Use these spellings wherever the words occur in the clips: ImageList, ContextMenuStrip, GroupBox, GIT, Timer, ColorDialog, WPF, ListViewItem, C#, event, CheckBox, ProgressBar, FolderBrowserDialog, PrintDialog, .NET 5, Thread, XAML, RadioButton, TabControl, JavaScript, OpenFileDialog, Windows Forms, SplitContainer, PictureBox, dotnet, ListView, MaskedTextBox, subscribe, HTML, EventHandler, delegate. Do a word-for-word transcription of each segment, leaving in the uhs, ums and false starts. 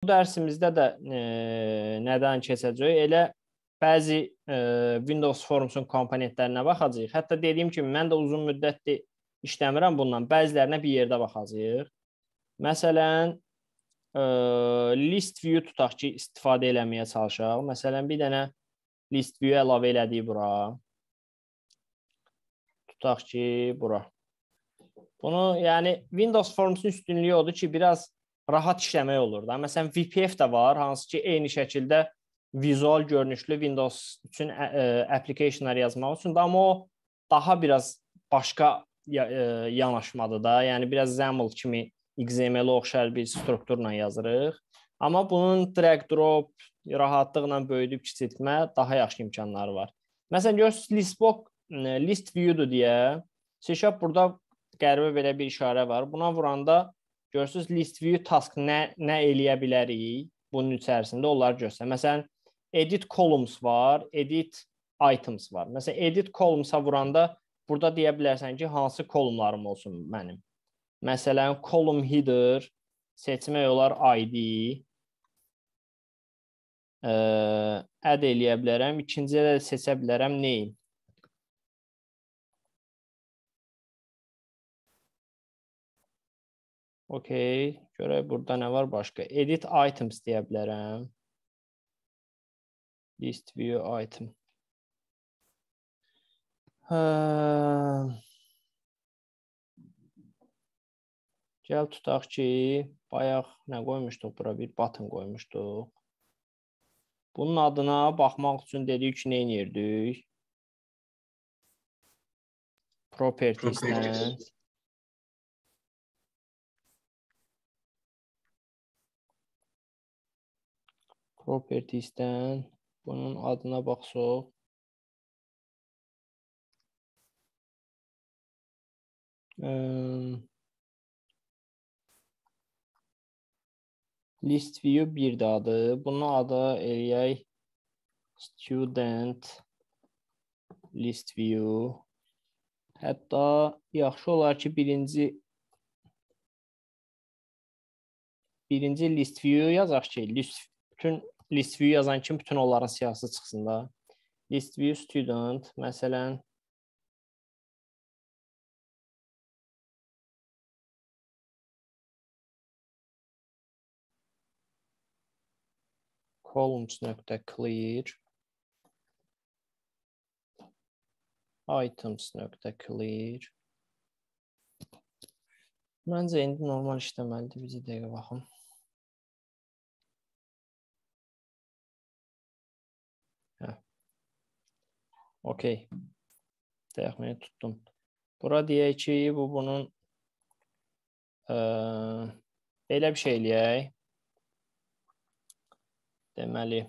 Bu dərsimizdə də e, nədən keçəcəyik? Elə bəzi e, Windows Forms'un komponentlərinə baxacağıq. Hətta dediyim kimi, mən də uzun müddətli işləmirəm bundan. Bəzilərinə bir yerdə baxacağıq. Məsələn, e, ListView tutaq ki, istifadə eləməyə çalışaq. Məsələn, bir dənə ListView əlavə elədik bura. Tutaq ki, bura. Bunu, yani Windows Forms'un üstünlüğü odur ki, biraz rahat işləmək olur da. Məsələn, W P F də var, hansı ki, eyni şəkildə vizual görünüşlü Windows üçün applicationlar yazmaq üçün da, amma o daha biraz başqa yanaşmadı da. Yəni, biraz XAML kimi X M L'ə oxşar bir strukturla yazırıq. Amma bunun drag-drop rahatlıqla böyüdüb kiçiltmə daha yaxşı imkanları var. Məsələn, görürsünüz, ListView'dur deyə. C# burada qəribə belə bir işarə var. Buna vuranda görürsünüz, ListView task nə, nə eləyə bilərik bunun içərisində, onları görsək. Məsələn, edit columns var, edit items var. Məsələn, edit columns'a vuranda burada deyə bilərsən ki, hansı kolumlarım olsun mənim. Məsələn, column header, seçmək olar I D, add eləyə bilərəm. İkinciyə də seçə bilərəm name. Okey, görək burada nə var başqa? Edit items deyə bilərəm. List view item. Hə... Gəl tutaq ki, bayaq nə qoymuşduq bura? Bir button qoymuşduq. Bunun adına baxmaq üçün dedik ki, nə edirdik? Properties-dən. Properties'dən bunun adına baxsaq. List view bir də adı. Bunun adı eləyək student list view. Hətta yaxşı olar ki, birinci birinci list view yazaq ki, list bütün ListView yazan kimi bütün onların siyahısı çıxsın da. ListView student, məsələn, columns.clear, items.clear. Məncə indi normal işləməlidir, bir dəqiqə baxın. Okey, təxmini tutdum. Bura deyək ki, bu bunun ə, belə bir şey eləyək. Deməli,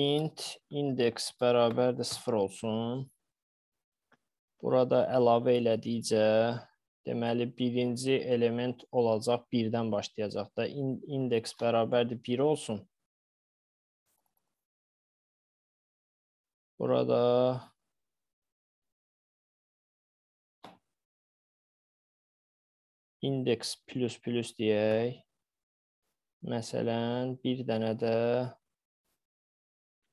int index bərabər də sıfır olsun. Burada əlavə elədikcə, deməli, birinci element olacaq, birdən başlayacaq da. İn, index bərabər də bir olsun. Burada index plus plus deyək. Məsələn, bir dənə də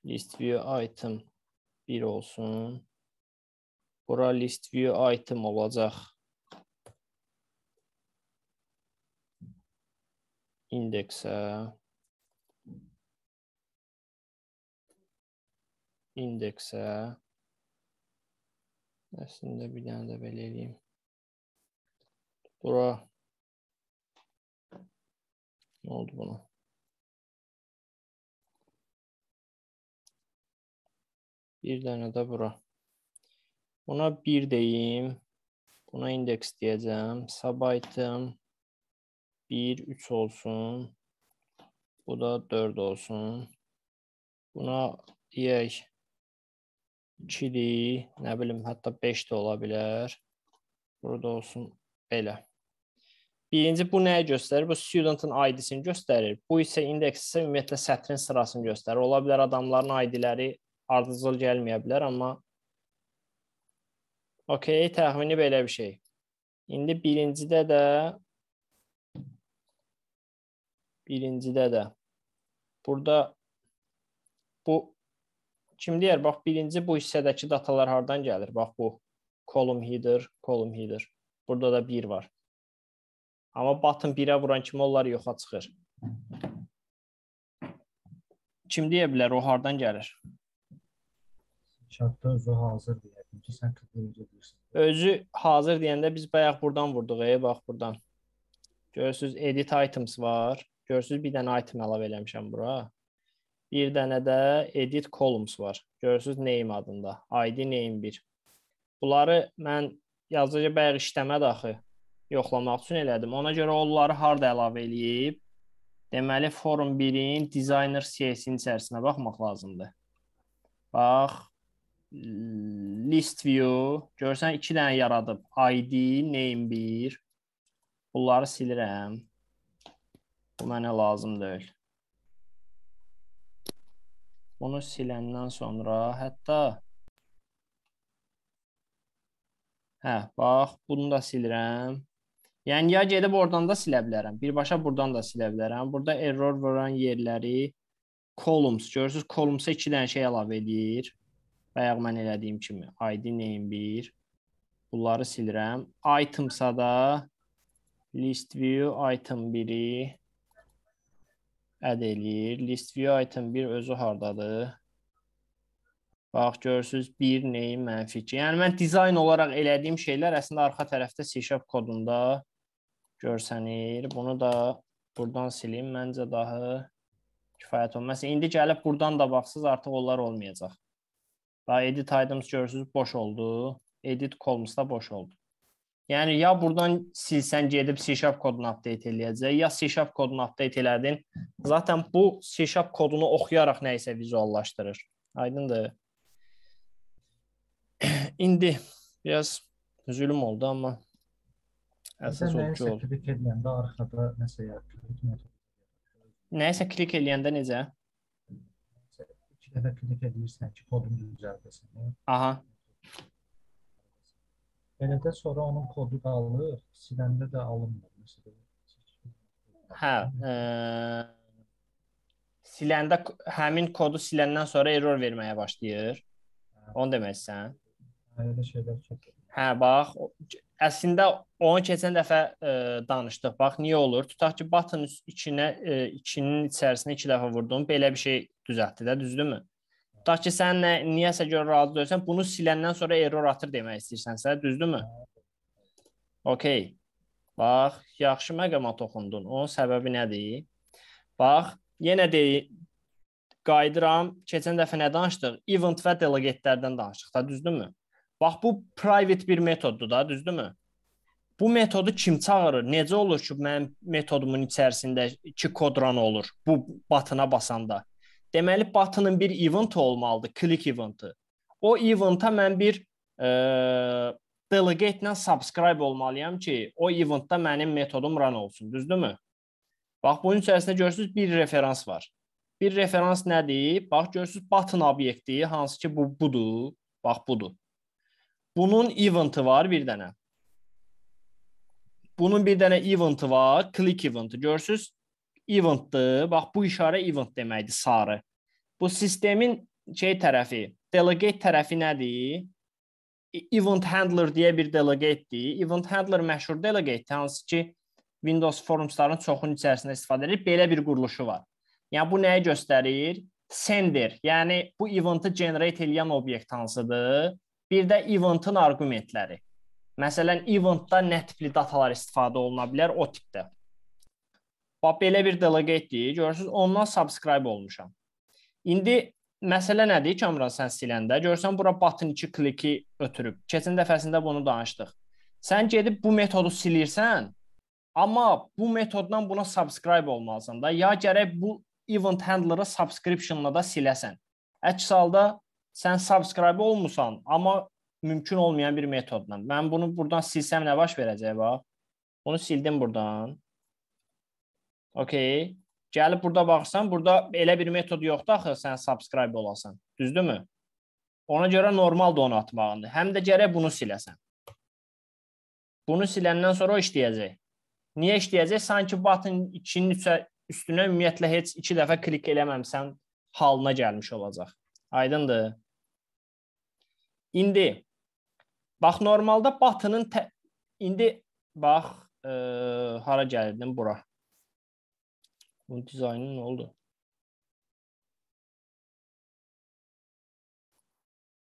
list view item bir olsun. Bura list view item olacaq. İndeksə. İndeksə, əslində bir dənə də belə eləyim. Bura, nə oldu buna? Bir dənə də bura. Buna bir deyim, buna indeks deyəcəm. Sub-item bir, üç olsun, bu da dörd olsun. Buna deyək. iki-dir, nə bilim, hətta beş də ola bilər. Burada olsun belə. Birinci bu nəyi göstərir? Bu student'ın I D'sini göstərir. Bu isə indeks isə ümumiyyətlə sətrin sırasını göstərir. Ola bilər adamların I D'ləri ardıcıl gəlməyə bilər, amma okey, təxmini belə bir şey. İndi birincidə də Birincide de. Burada bu kim deyir? Bax, birinci bu hissədəki datalar hardan gəlir? Bax, bu column header, column header. Burada da bir var. Amma button birə vuran kimi onlar yoxa çıxır. Kim deyə bilər o hardan gəlir? Şartda özü hazır deyərdim ki, sən qıdırıncı deyirsən. Özü hazır deyəndə biz bayaq buradan vurduq, ey, bax buradan. Görürsünüz, edit items var. Görürsünüz, bir dənə item əlavə eləmişəm bura. Bir dənə də edit columns var. Görürsünüz, name adında. I D name bir. Bunları mən yazıcı bayaq işləmə daxı yoxlamaq üçün elədim. Ona görə onları harda əlavə eləyib? Deməli, Form birin Designer C S-in içərisinə baxmaq lazımdır. Bax, ListView, görsən iki dənə yaradıb. I D, Name bir, bunları silirəm. Bu mənə lazım deyil. Bunu siləndən sonra hətta... Hə, bax, bunu da silirəm. Yəni, ya gedib oradan da silə bilərəm. Birbaşa buradan da silə bilərəm. Burada error vuran yerləri columns. Görürsünüz, columnsa iki dənə şey əlavə edir. Bayaq mən elədiyim kimi. I D name bir. Bunları silirəm. Itemsa da list view item biri əd eləyir. List view item bir özü hardadır? Bax, görürsünüz, bir name mənfi iki. Yəni, mən dizayn olaraq elədiyim şeylər əslində arxa tərəfdə C# kodunda görsənir. Bunu da buradan sileyim. Məncə daha kifayət olmaz. İndi gəlib buradan da baxsınız, artıq onlar olmayacaq. Bax, edit items görürsünüz, boş oldu. Edit columns da boş oldu. Yəni, ya buradan silsən gedib C# kodunu update eləyəcək, ya C# kodunu update elədin. Zaten bu C# kodunu oxuyaraq nə isə vizuallaşdırır. Aydındır. İndi biraz üzülüm oldu, amma əsas olcu oldu. Nəyəsə klik edəndə arxada nəsə yaxud. Nəyəsə klik edəndə necə? İki dəfə klik edirsən ki, kodunu düzəldəsən. Aha. Elə də sonra onun kodu qalır, siləndə də alınmır. Hə, siləndə həmin kodu siləndən sonra error verməyə başlayır. Onu deməksən. Hə, bax, əslində onu keçən dəfə danışdıq. Bax, niyə olur? Tutaq ki, button ikinin içərisində iki dəfə vurdum, belə bir şey düzəltdi də, düzdürmü? Tutaq ki, sən niyəsə görə razı döysən, bunu siləndən sonra error atır demək istəyirsənsə, düzdürmü? Okey. Bax, yaxşı məqama toxundun. Onun səbəbi nədir? Bax, yenə deyil. Qayıdıram, keçən dəfə nə danışdıq? Event və delegatelərdən danışdıq da, düzdürmü? Bax, bu private bir metoddur da, düzdürmü? Bu metodu kim çağırır? Necə olur ki, mənim metodumun içərisindəki kod ran olur bu buttona basanda? Deməli, buttonun bir event olmalıdır, click eventi. O eventa mən bir delegate ilə subscribe olmalıyam ki, o eventda mənim metodum ran olsun, düzdürmü? Bax, bunun içərisində görürsünüz, bir referans var. Bir referans nədir? Bax, görürsünüz, button obyekti, hansı ki, bu budur. Bax, budur. Bunun eventi var bir dənə. Bunun bir dənə eventi var, click eventi. Görürsünüz, eventdir. Bax, bu işarə event deməkdir, sarı. Bu sistemin şey tərəfi, delegate tərəfi nədir? EventHandler deyə bir delegatedir. EventHandler məşhur delegatedir, hansı ki, Windows Formsların çoxunun içərisində istifadə edir. Belə bir quruluşu var. Yəni, bu nəyi göstərir? Sender, yəni bu eventi generate eləyən obyekt hansıdır? Bir də eventin arqumentləri. Məsələn, eventda nə tipli datalar istifadə oluna bilər? O tipdə. Bax, belə bir delegatedir. Görürsünüz, ondan subscribe olmuşam. İndi məsələ nədir ki, Amran, sən siləndə? Görürsən, bura button iki kliki ötürüb. Keçən dəfəsində bunu danışdıq. Sən gedib bu metodu silirsən, amma bu metoddan buna subscribe olmalısın da, ya gərək bu event handler'ı subscription-la da siləsən. Əks halda sən subscribe olmursan, amma mümkün olmayan bir metodla. Mən bunu buradan silsəm nə baş verəcək, bax. Bunu sildim buradan. Okey. Gəlib burada baxırsan, burada elə bir metod yoxdur axı, sən subscribe olasan. Düzdürmü? Ona görə normaldır onu atmağındır. Həm də gərək bunu siləsən. Bunu siləndən sonra o işləyəcək. Niyə işləyəcək? Sanki button ikinin üstünə ümumiyyətlə heç iki dəfə klik eləməmsən halına gəlmiş olacaq. Aydındır. İndi, bax, normalda batının, indi, bax, e, hara gəlirdim bura. Bunun dizaynı nə oldu?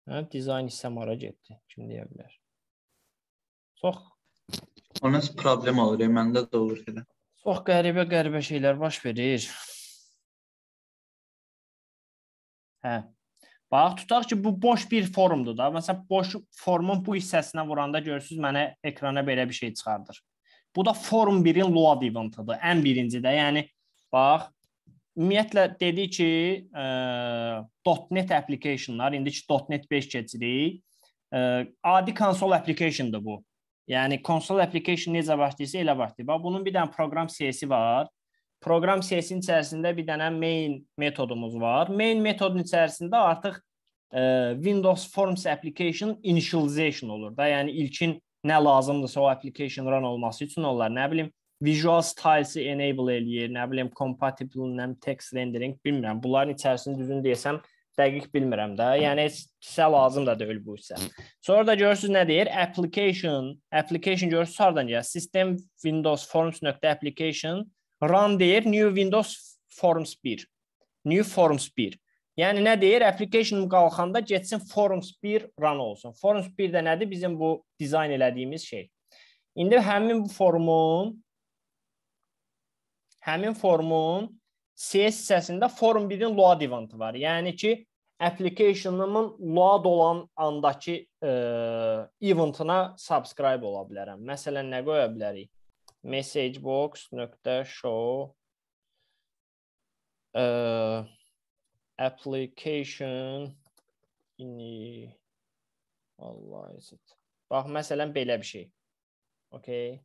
Hə, dizayn hissəm hara getdi, kim deyə bilər? Çox. O nəsə problem olur, məndə də olur elə. Çox qəribə-qəribə şeylər baş verir. Hə. Bax, tutaq ki, bu boş bir formdur da. Məsələn, boş formun bu hissəsinə vuranda görürsünüz, mənə ekrana belə bir şey çıxardır. Bu da form birin load eventıdır. Ən birinci də. Yəni, bax, ümumiyyətlə dedik ki, .NET applicationlar, indiki .NET beş keçirik. Adi konsol applicationdır bu. Yəni, konsol application necə başlayırsa, elə başlayır. Bax, bunun bir dənə proqram siyasi var. Proqram siyasinin içərisində bir dənə main metodumuz var. Main metodun içərisində artıq e, Windows Forms application initialization olur da. Yəni, ilkin nə lazımdırsa o application run olması üçün onlar, nə bilim, visual stylesi enable eləyir, nə bilim, compatible, nə text rendering, bilmirəm. Bunların içərisində düzün deyəsəm, dəqiq bilmirəm də. Yəni, sizə lazım da deyil bu isə. Sonra da görürsünüz nə deyir? Application. Application görürsünüz, oradan deyir. System Windows Forms nöqtə application. Run deyir. New Windows Forms bir. New Forms bir. Yəni, nə deyir? Application qalxanda getsin Forms bir run olsun. Forms bir də nədir? Bizim bu dizayn elədiyimiz şey. İndi həmin bu formun həmin formun C S hissəsində Form birin load eventi var. Yəni ki, applicationımın load olan andakı e, eventına subscribe ola bilərəm. Məsələn, nə qoya bilərik? Messagebox.show e, application ini Allah izət. Bax, məsələn, belə bir şey. Okay.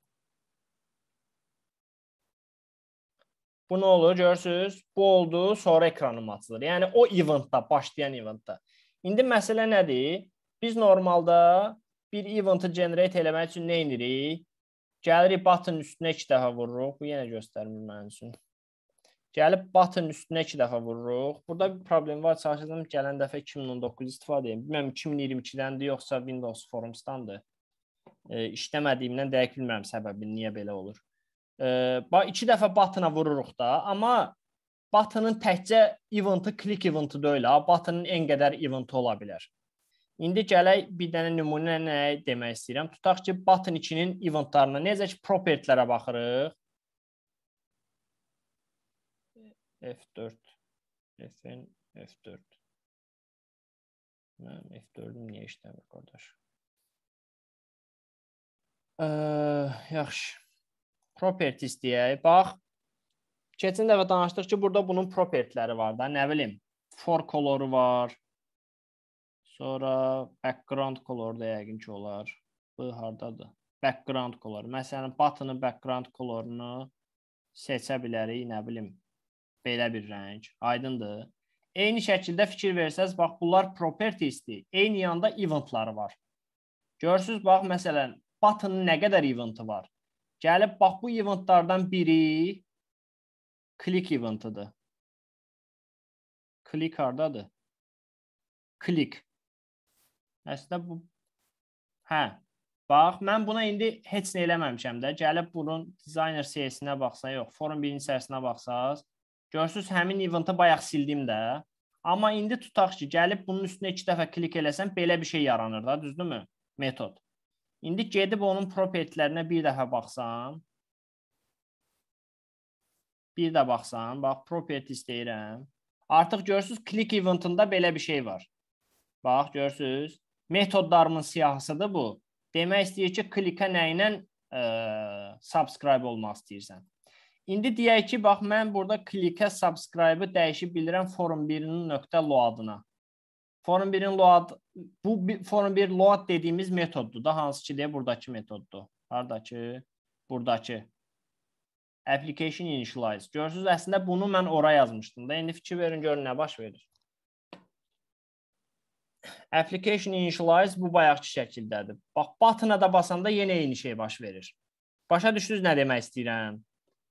Bu ne olur? Görürsünüz, bu oldu, sonra ekranım açılır. Yəni, o eventda, başlayan eventda. İndi məsələ nədir? Biz normalda bir eventi generate eləmək üçün nə edirik? Gəlirik button üstünə iki dəfə vururuq. Bu yenə göstərmir mənim üçün. Gəlib button üstünə iki dəfə vururuq. Burada bir problem var. Çalışacağım, gələn dəfə iki min on doqquz istifadə edin. Bilməm, iki min iyirmi ikidəndir, yoxsa Windows Forms'dandır. E, işləmədiyimdən dəqiq bilməm səbəbini, niyə belə olur. İki dəfə batına vururuq da, amma batının təkcə eventi, klik eventi deyil, batının en qədər eventi ola bilər. İndi gələk bir dənə nümunə nə demək istəyirəm. Tutaq ki, batın ikinin eventlarına, necə ki, propertilərə baxırıq. F dörd, F dörd. F dördüm niyə işləmir, qardaş? Yaxşı. Properties deyək. Bax, keçən dəfə danışdıq ki, burada bunun propertiləri var da, nə bilim, for koloru var, sonra background kolor da yəqin ki, olar. Bu hardadır? Background kolor. Məsələn, button'ın background kolorunu seçə bilərik, nə bilim, belə bir rəng. Aydındır. Eyni şəkildə fikir versəz, bax, bunlar propertiesdir. Eyni yanda eventları var. Görsünüz, bax, məsələn, button'ın nə qədər eventi var? Gəlib, bax, bu eventlardan biri klik eventidir. Klik hardadır? Klik. Əslində, bu... Hə, bax, mən buna indi heç nə eləməmişəm də. Gəlib, bunun designer C S-inə baxsa, yox, form birin səhəsinə baxsaz, görsünüz, həmin eventi bayaq sildim də. Amma indi tutaq ki, gəlib, bunun üstünə iki dəfə klik eləsən, belə bir şey yaranır da, düzdürmü? Metod. İndi gedib onun propertilərinə bir dəfə baxsam. Bir də baxsam. Bax, properties deyirəm. Artıq görürsünüz, click eventında belə bir şey var. Bax, görürsünüz. Metodlarımın siyahısıdır bu. Demək istəyir ki, klikə nə ilə e, subscribe olmaq istəyirsən. İndi deyək ki, bax, mən burada klikə subscribe-ı dəyişib bilirəm form birinin nöqtə loadına. Form birin load, bu form bir load dediyimiz metoddur da, hansı ki deyə buradakı metoddur. Haradakı, buradakı. Application initialize. Görürsünüz, əslində bunu mən ora yazmışdım da. İndi fikir verin, görün nə baş verir. Application initialize bu bayaqçı şəkildədir. Bax, button-a da basanda yenə eyni şey baş verir. Başa düşdünüz nə demək istəyirəm?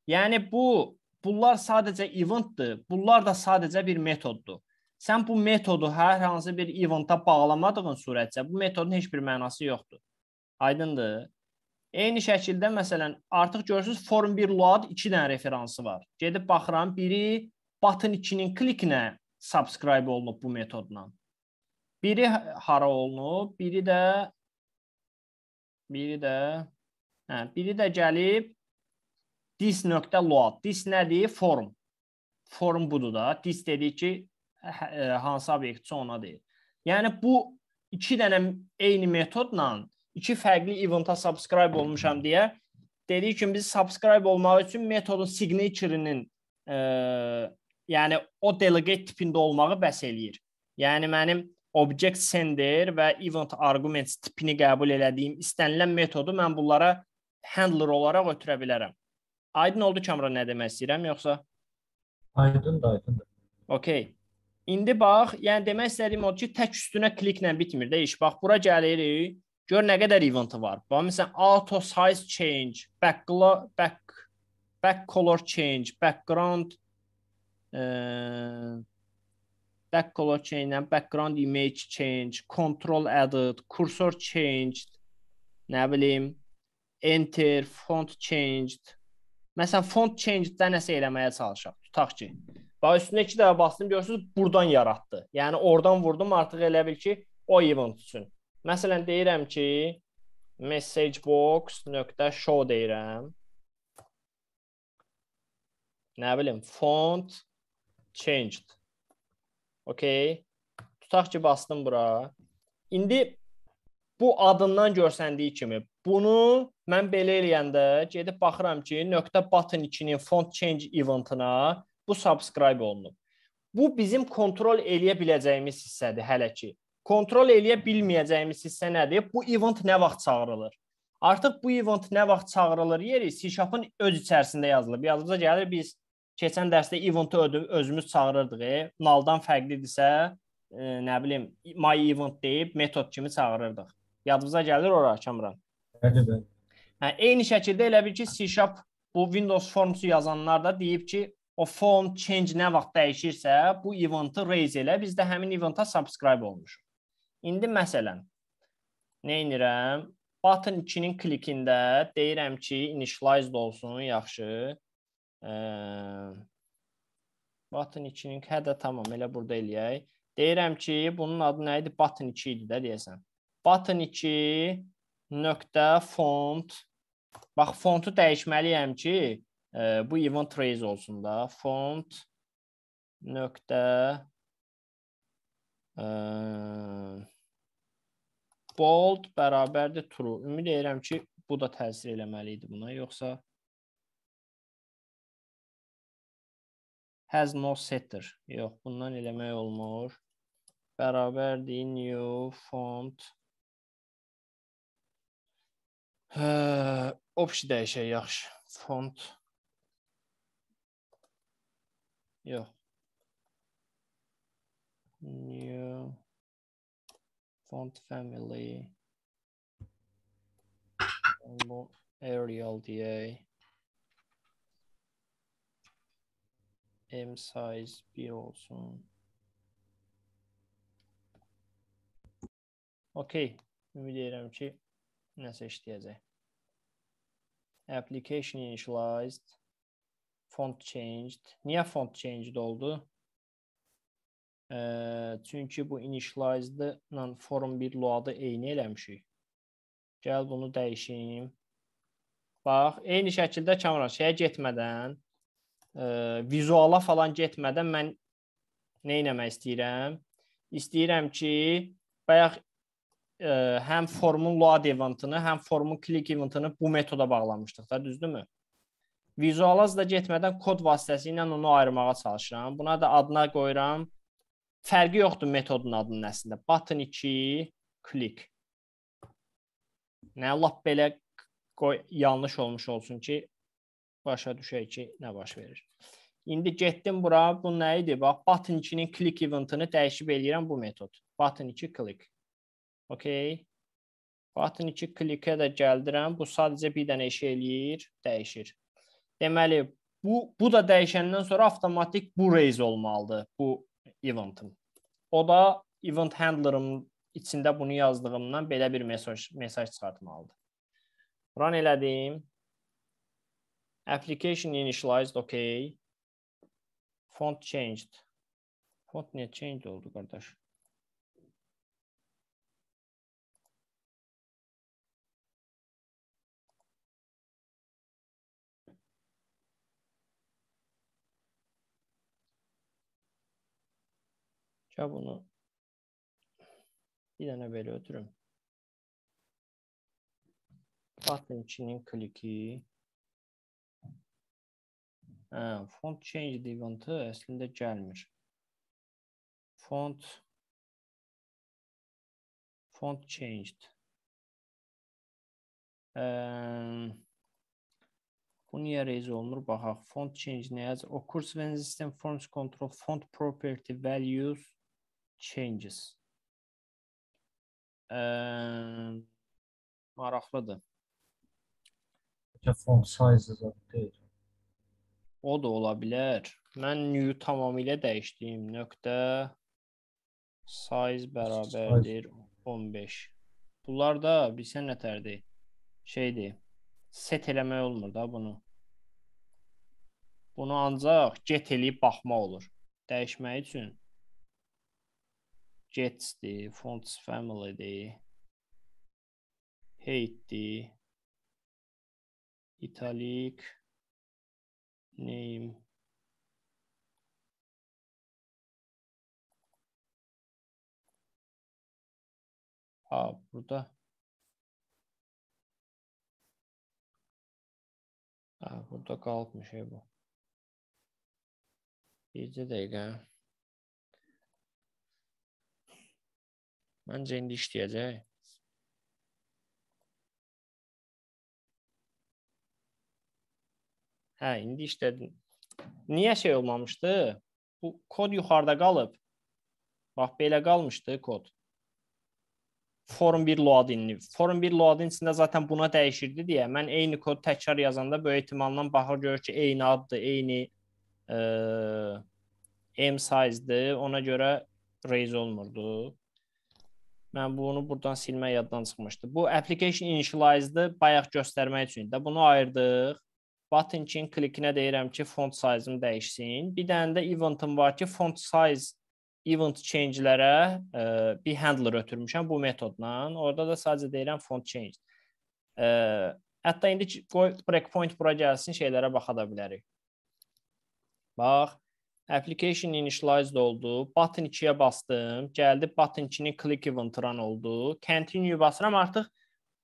Yəni, bu bunlar sadəcə eventdir, bunlar da sadəcə bir metoddur. Sən bu metodu hər hansı bir eventa bağlamadığın sürətcə bu metodun heç bir mənası yoxdur. Aydındır. Eyni şəkildə, məsələn, artıq görürsünüz, form bir load iki dənə referansı var. Gedib baxıram, biri button ikinin kliklə subscribe olunub bu metodla. Biri hara olunub, biri də biri də hə, biri də gəlib this.load. This nədir? Form. Form budur da. This dedik ki, hansı obyektçi ona deyil. Yəni, bu iki dənə eyni metodla iki fərqli eventa subscribe olmuşam deyə dedik ki, biz subscribe olmağı üçün metodun signature'inin e, yəni o delegate tipində olmağı bəs eləyir. Yəni, mənim object sender və event arguments tipini qəbul elədiyim istənilən metodu mən bunlara handler olaraq ötürə bilərəm. Aydın oldu Kamran nə demək istəyirəm, yoxsa? Aydın da, aydın da. Okey. İndi bax, yəni demək istədiyim odur ki, tək üstünə kliklə bitmir də iş. Bax, bura gəlirik. Gör nə qədər eventi var. Məsələn, auto size change, back, back, back color change, background uh, back color change, background image change, control added, cursor changed, nə bilim, enter, font changed. Məsələn, font changed-də nəsə eləməyə çalışaq. Tutaq ki, bax, üstünə iki dəfə bastım, görürsünüz, buradan yaratdı. Yəni, oradan vurdum, artıq elə bil ki, o event üçün. Məsələn, deyirəm ki, messagebox.show deyirəm. Nə bilim, font changed. Okey. Tutaq ki, bastım bura. İndi bu adından görsəndiyi kimi, bunu mən belə eləyəndə gedib baxıram ki, .button ikinin font change eventına bu subscribe olunub. Bu bizim kontrol eləyə biləcəyimiz hissədir hələ ki. Kontrol eləyə bilməyəcəyimiz hissə nədir? Bu event nə vaxt çağırılır? Artıq bu event nə vaxt çağırılır yeri C şarp'ın öz içərisində yazılıb. Yazımıza gəlir, biz keçən dərsdə eventi özümüz çağırırdıq. Naldan fərqlidirsə, e, nə bilim, my event deyib metod kimi çağırırdıq. Yazımıza gəlir ora, Kamran. Hə, eyni şəkildə elə bil ki, C şarp bu Windows Forms'u yazanlar da deyib ki, o form change nə vaxt dəyişirsə, bu eventi raise elə, biz də həmin eventa subscribe olmuşuq. İndi məsələn, nə inirəm? Button ikinin klikində deyirəm ki, initialized olsun, yaxşı. E, button ikinin, hə də tamam, elə burada eləyək. Deyirəm ki, bunun adı nə idi? Button iki idi də deyəsən. Button iki nöqtə font. Bax, fontu dəyişməliyəm ki, e, bu event raise olsun da. Font nöqtə bold bərabərdir true. Ümid edirəm ki, bu da təsir eləməli idi buna. Yoxsa has no setter. Yox, bundan eləmək olmur. Bərabərdir new font. Option dəyişək, yaxşı. Font. Yox. New font family Arial D A M size bir olsun. Okey. Ümid edirəm ki, nəsə işləyəcək. Application initialized. Font changed. Niyə font changed oldu? Ee, çünki bu initialized-la form bir loadı eyni eləmişik. Gəl bunu dəyişim. Bax, eyni şəkildə Kamran şeyə getmədən, e, vizuala falan getmədən mən nə eləmək istəyirəm? İstəyirəm ki, bayaq e, həm formun load eventini, həm formun click eventini bu metoda bağlamışdıq da, düzdürmü? Vizuala da getmədən kod vasitəsilə onu ayırmağa çalışıram. Buna da adına qoyuram. Fərqi yoxdur metodun adının əslində. Button iki, click. Nə lap belə qoy, yanlış olmuş olsun ki, başa düşək ki, nə baş verir. İndi getdim bura, bu nə idi? Bax, button ikinin click eventini dəyişib eləyirəm bu metod. button iki, click. Okey. button iki, click-ə də gəldirəm. Bu sadəcə bir dənə iş eləyir, dəyişir. Deməli, Bu, bu da dəyişəndən sonra avtomatik bu raise olmalıdır, bu event'ım. O da event handler'ım içində bunu yazdığımdan belə bir mesaj, mesaj çıxartmalıdır. Run elədim. Application initialized, okay. Font changed. Font niye changed oldu kardeş? Ya bunu bir tane böyle ötürüm. Button içinin kliki. Ha, font change event'ı əslində gəlmir. Font font changed. Ee, bu niye raise olunur? Baxaq. Font change ne yazır? Occurs when system forms control font property values changes. Ee, maraqlıdır. Font sizes update. O da ola bilər. Mən new tamamilə dəyişdim. Nöqtə size bərabərdir on beş. Bunlar da bilsən nətərdir? Şeydir. Set eləmək olmur da bunu. Bunu ancaq get eləyib baxma olur. Dəyişmək üçün getsdir, fonts familydir, heightdir, italik, name. Aa, burada. Aa, burada kalmış şey bu. Bircə dəqiqə. Məncə indi işləyəcək. Hə, indi işlədim. Niyə şey olmamışdı? Bu kod yuxarıda qalıb. Bax, belə qalmışdı kod. Form bir loadinli. Form bir loadin içində zaten buna dəyişirdi deyə. Mən eyni kod təkrar yazanda böyük ehtimalla baxır görür ki, eyni addır, eyni e, M size'dır. Ona görə raise olmurdu. Mən bunu buradan silmək yaddan çıxmışdı. Bu application initialized-ı bayaq göstərmək üçün də bunu ayırdıq. Button için klikinə deyirəm ki, font size'ım dəyişsin. Bir dənə də event'ım var ki, font size event change'lərə e, bir handler ötürmüşəm bu metodla. Orada da sadəcə deyirəm font change. E, hətta indi qoy breakpoint bura gəlsin, şeylərə baxa da bilərik. Bax, application initialized oldu. Button ikiyə bastım. Gəldi button ikinin click event run oldu. Continue basıram. Artıq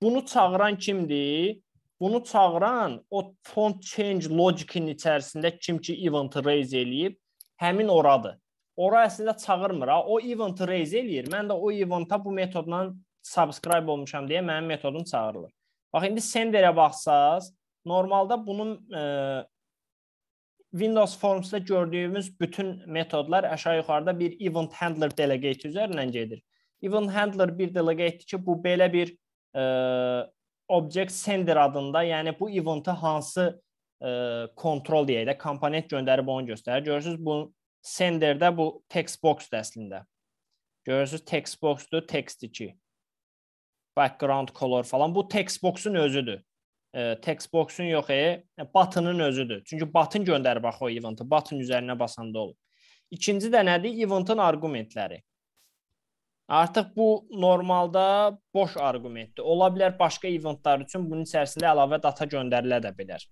bunu çağıran kimdir? Bunu çağıran o font change logic'in içərisində kim ki event raise eləyib, həmin oradır. Ora əslində çağırmır. Ha? O event raise eləyir. Mən də o event'a bu metodla subscribe olmuşam deyə mənim metodum çağırılır. Bax, indi sender'ə baxsaz, normalda bunun e, Windows Forms'da gördüyümüz bütün metodlar aşağı yuxarıda bir event handler delegate üzərindən gedir. Event handler bir delegate'dir ki, bu belə bir e, Object Sender adında, yəni bu event'ı hansı kontrol deyək də, komponent göndərib onu göstərir. Görürsünüz, bu senderdə bu text box'dur əslində. Görürsünüz, text box'dur, text iki. Background color falan. Bu text box'un özüdür. E, text box'un yox, e, button'ın özüdür. Çünki button göndərib axı o event'ı. Button üzərinə basanda olur. İkinci də nədir? Event'ın arqumentləri. Artıq bu normalda boş arqumentdir. Ola bilər başqa eventlar üçün bunun içərisində əlavə data göndərilə də bilər.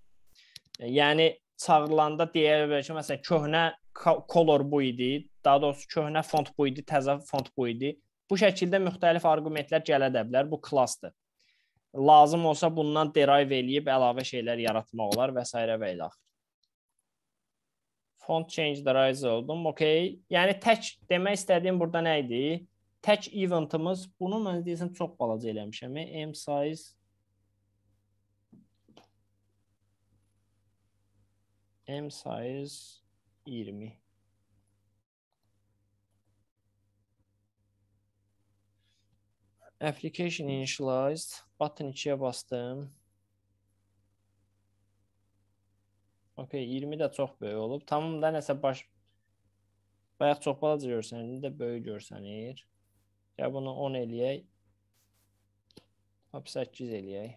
Yəni çağırılanda deyə bilər ki, məsələn, köhnə color bu idi, daha doğrusu köhnə font bu idi, təzə font bu idi. Bu şəkildə müxtəlif arqumentlər gələ də bilər. Bu klassdır. Lazım olsa bundan derive eləyib əlavə şeylər yaratmaq olar və s. və ilax. Font change the rise oldum. Okay. Yəni tək demək istədiyim burada nə idi? Tək event'ımız, bunu mən deyəsən çox balaca eləmişəm. M size M size iyirmi. Application initialized. Button ikiyə bastım. Okey, iyirmi də çox böyük olub. Tamam da nəsə baş bayaq çox balaca görsənir, də böyük görsənir. Ya bunu on eləyək. Hop səkkiz eləyək.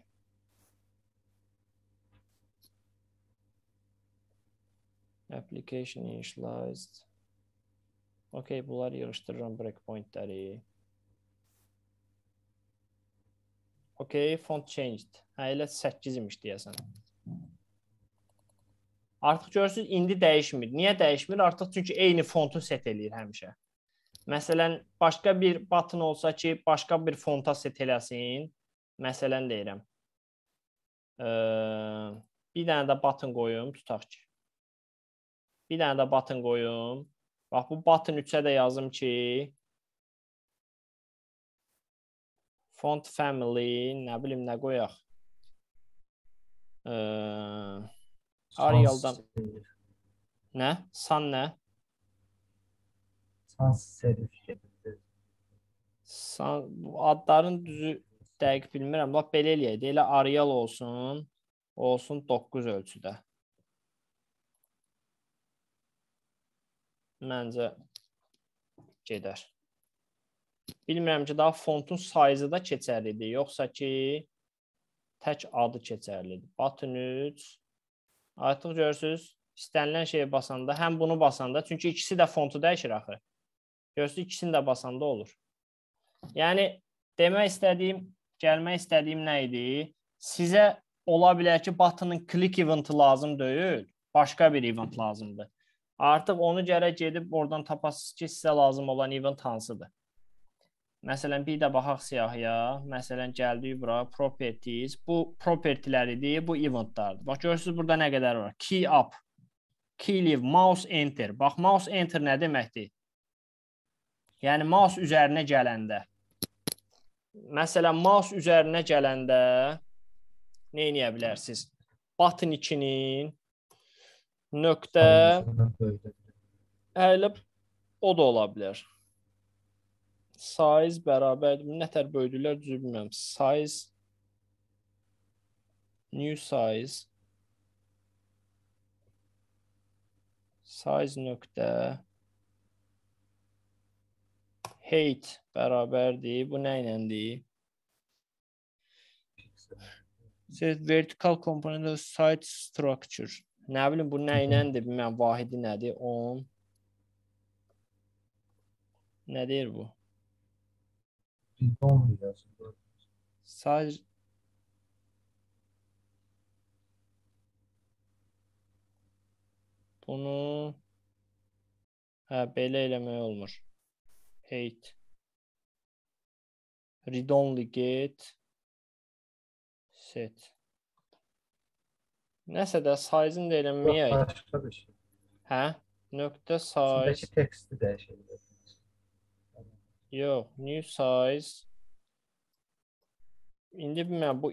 Application initialized. Okey, bunları yığışdırıram breakpointləri. Okey, font changed. Hə, elə səkkiz imiş deyəsən. Artıq görürsünüz, indi dəyişmir. Niyə dəyişmir? Artıq çünki eyni fontu set eləyir həmişə. Məsələn, başqa bir button olsa ki, başqa bir fonta set eləsin. Məsələn deyirəm. Bir dənə də button qoyum, tutaq ki. Bir dənə də button qoyum. Bax, bu button üçə də yazım ki, font family, nə bilim, nə qoyaq? Arial'dan. Nə? San nə? Sans serif. Adların düzü dəqiq bilmirəm. Bax, belə eləyək. Elə Arial olsun. Olsun doqquz ölçüdə. Məncə gedər. Bilmirəm ki, daha fontun sayızı da keçərlidir. Yoxsa ki, tək adı keçərlidir. Button üç. Artıq görürsünüz, istənilən şeyi basanda, həm bunu basanda. Çünki ikisi də fontu dəyişir axı. Görürsünüz, ikisini də basanda olur. Yəni, demək istədiyim, gəlmək istədiyim nə idi? Sizə ola bilər ki, button'ın click event'ı lazım deyil. Başqa bir event lazımdır. Artıq onu gərək gedib oradan tapasınız ki, sizə lazım olan event hansıdır. Məsələn, bir də baxaq siyahıya. Məsələn, gəldik bura, properties. Bu propertiləridir, bu eventlardır. Bax, görürsünüz, burada nə qədər var? Key up, key leave, mouse enter. Bax, mouse enter nə deməkdir? Yəni, mouse üzərinə gələndə. Məsələn, mouse üzərinə gələndə nə eləyə bilərsiniz? Button ikinin nöqtə əyilib, o da ola bilər. Size bərabərdir. Nə tər böyüdürlər, düzü bilmirəm. Size, new size, size nöqtə, height bərabərdir. Bu nə iləndir? Vertical component of site structure. Nə bilim, bu nə iləndir? Bilməm, vahidi nədir? on. Nə deyir bu? Sadece bunu hə, belə eləmək olmur. Hate read only get set. Nəsə də size-ın da eləməyək. Hə? Nöqtə size. Sizdəki teksti dəyişəcək. Yox, new size. İndi bilməyəm, bu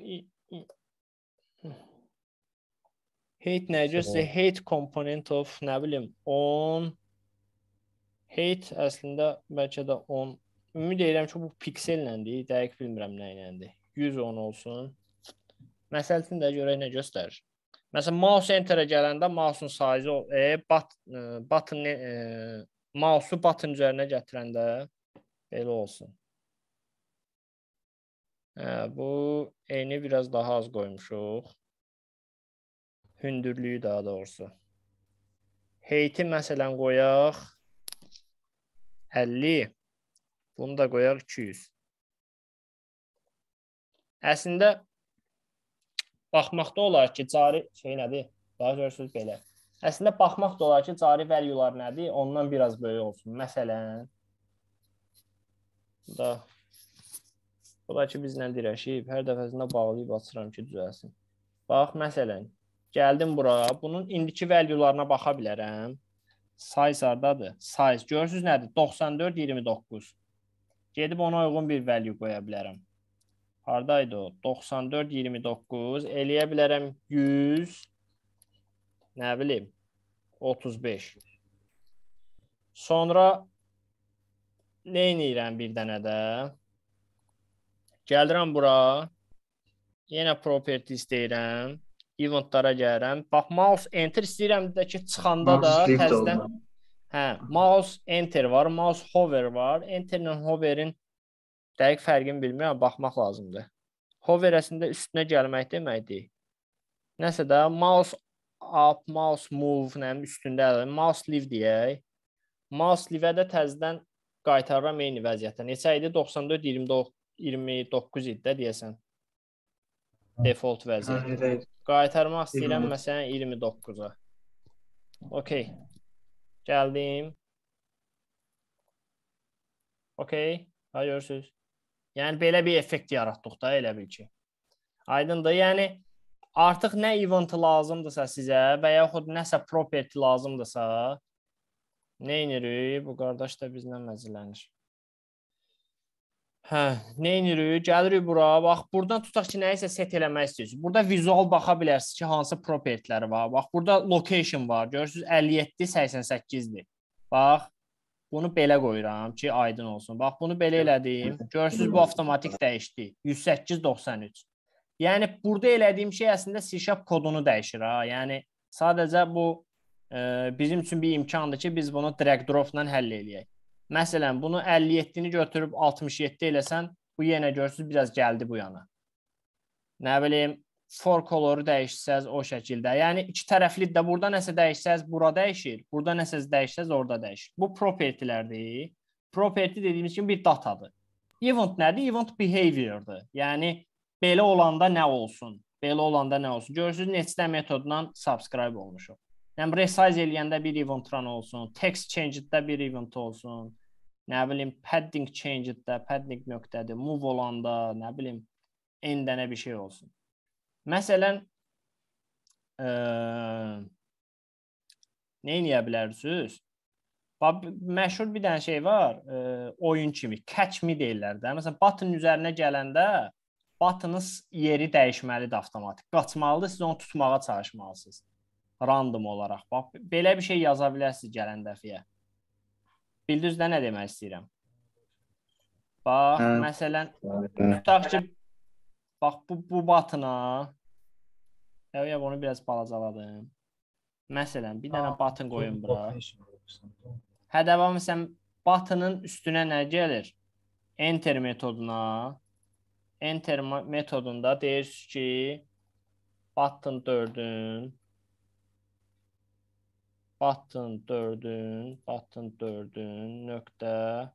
hate nə görsə, hate component of, nə bilim, on. Hate əslində bəlkə də on. Ümid edirəm ki, bu pikselləndi, dəqiq bilmirəm nə iləndi. yüz on olsun. Məsələsini də görək nə göstərir. Məsələn, mouse enterə gələndə mouse-un size, mouse-u button üzərinə gətirəndə belə olsun. Hə, bu eyni biraz daha az qoymuşuq. Hündürlüyü daha doğrusu. Heyti məsələn qoyaq əlli. Bunu da qoyaq iki yüz. Əslində baxmaqda olar ki, cari şey nədir? Daha görürsünüz belə. Əslində baxmaqda olar ki, cari value'lar nədir? Ondan biraz böyük olsun. Məsələn da bu da ki, bizlə dirəşib, hər dəfəsində bağlayıb açıram ki, düzəlsin. Bax, məsələn, gəldim bura, bunun indiki value'larına baxa bilərəm. Size ardadır. Size, görürsünüz nədir? doxsan dörd iyirmi doqquz. Gedib ona uyğun bir value qoya bilərəm. Haradaydı o? doxsan dörd iyirmi doqquz. Eləyə bilərəm yüz, nə bilim, otuz beş. Sonra neyin eləyirəm bir dənə də? Gəlirəm bura, yenə properties deyirəm, eventlara gəlirəm. Bax, mouse enter istəyirəm də ki, çıxanda da təzdən hə, mouse enter var, mouse hover var. Enterlə hoverin dəqiq fərqini bilmirəm, baxmaq lazımdır. Hover əslində üstünə gəlmək deməkdir. Nəsə də mouse up, mouse move nəyim üstündə, mouse leave deyək. Mouse leave-ə də təzdən qaytarıram eyni vəziyyətdə. Neçə idi? doxsan dörd iyirmi doqquz idi də deyəsən. Default vəziyyət. Qaytarmaq istəyirəm məsələn iyirmi doqquza. Okey. Gəldim. Okey. Ha, görürsünüz. Yəni belə bir effekt yaratdıq da elə bil ki. Aydındır. Yəni artıq nə event lazımdırsa sizə və yaxud nəsə property lazımdırsa neynirik? Bu qardaş da bizlə məzilənir. Hə, neynirik? Gəlirik bura. Bax, buradan tutaq ki, nəyisə set eləmək istəyirsiniz. Burada vizual baxa bilərsiniz ki, hansı propertyləri var. Bax, burada location var. Görürsünüz, əlli yeddi səksən səkkizdir. Bax, bunu belə qoyuram ki, aydın olsun. Bax, bunu belə elədim. Görürsünüz, bu avtomatik dəyişdi. yüz səkkiz doxsan üç. Yəni, burada elədiyim şey əslində C# kodunu dəyişir. Ha? Yəni, sadəcə bu bizim üçün bir imkandır ki, biz bunu drag-dropla həll eləyək. Məsələn, bunu əlli yeddini götürüb altmış yeddi eləsən, bu yenə görürsünüz, biraz gəldi bu yana. Nə bileyim, for koloru dəyişsəz o şəkildə. Yəni, iki tərəfli də burada nəsə dəyişsəz, bura dəyişir. Burada nəsə dəyişsəz, orada dəyişir. Bu propertilərdir. Property dediyimiz kimi bir datadır. Event nədir? Event behavior-dır. Yəni, belə olanda nə olsun? Belə olanda nə olsun? Görürsünüz, neçidə metodla subscribe olmuşuq. Yəni, resize eləyəndə bir event run olsun, text change-də bir event olsun, nə bilim, padding change-də, padding nöqtədir, move olanda, nə bilim, n dənə bir şey olsun. Məsələn, nə eləyə bilərsiniz? Məşhur bir dənə şey var, oyun kimi, catch me deyirlər də. Məsələn, button üzərinə gələndə, button'ın yeri dəyişməlidir avtomatik. Qaçmalıdır, siz onu tutmağa çalışmalısınız. Random olaraq. Bax, belə bir şey yaza bilərsiniz gələn dəfəyə. Bildiniz də nə demək istəyirəm? Bax, məsələn, tutaq ki, bax, bu batına, əvvəl onu biraz balacaladım. Məsələn, bir dənə batın qoyun bura. Hə, dəvam, məsələn, batının üstünə nə gəlir? Enter metoduna. Enter metodunda deyirsiniz ki, batın dördün, Button dördün, button dördün, nöqtə.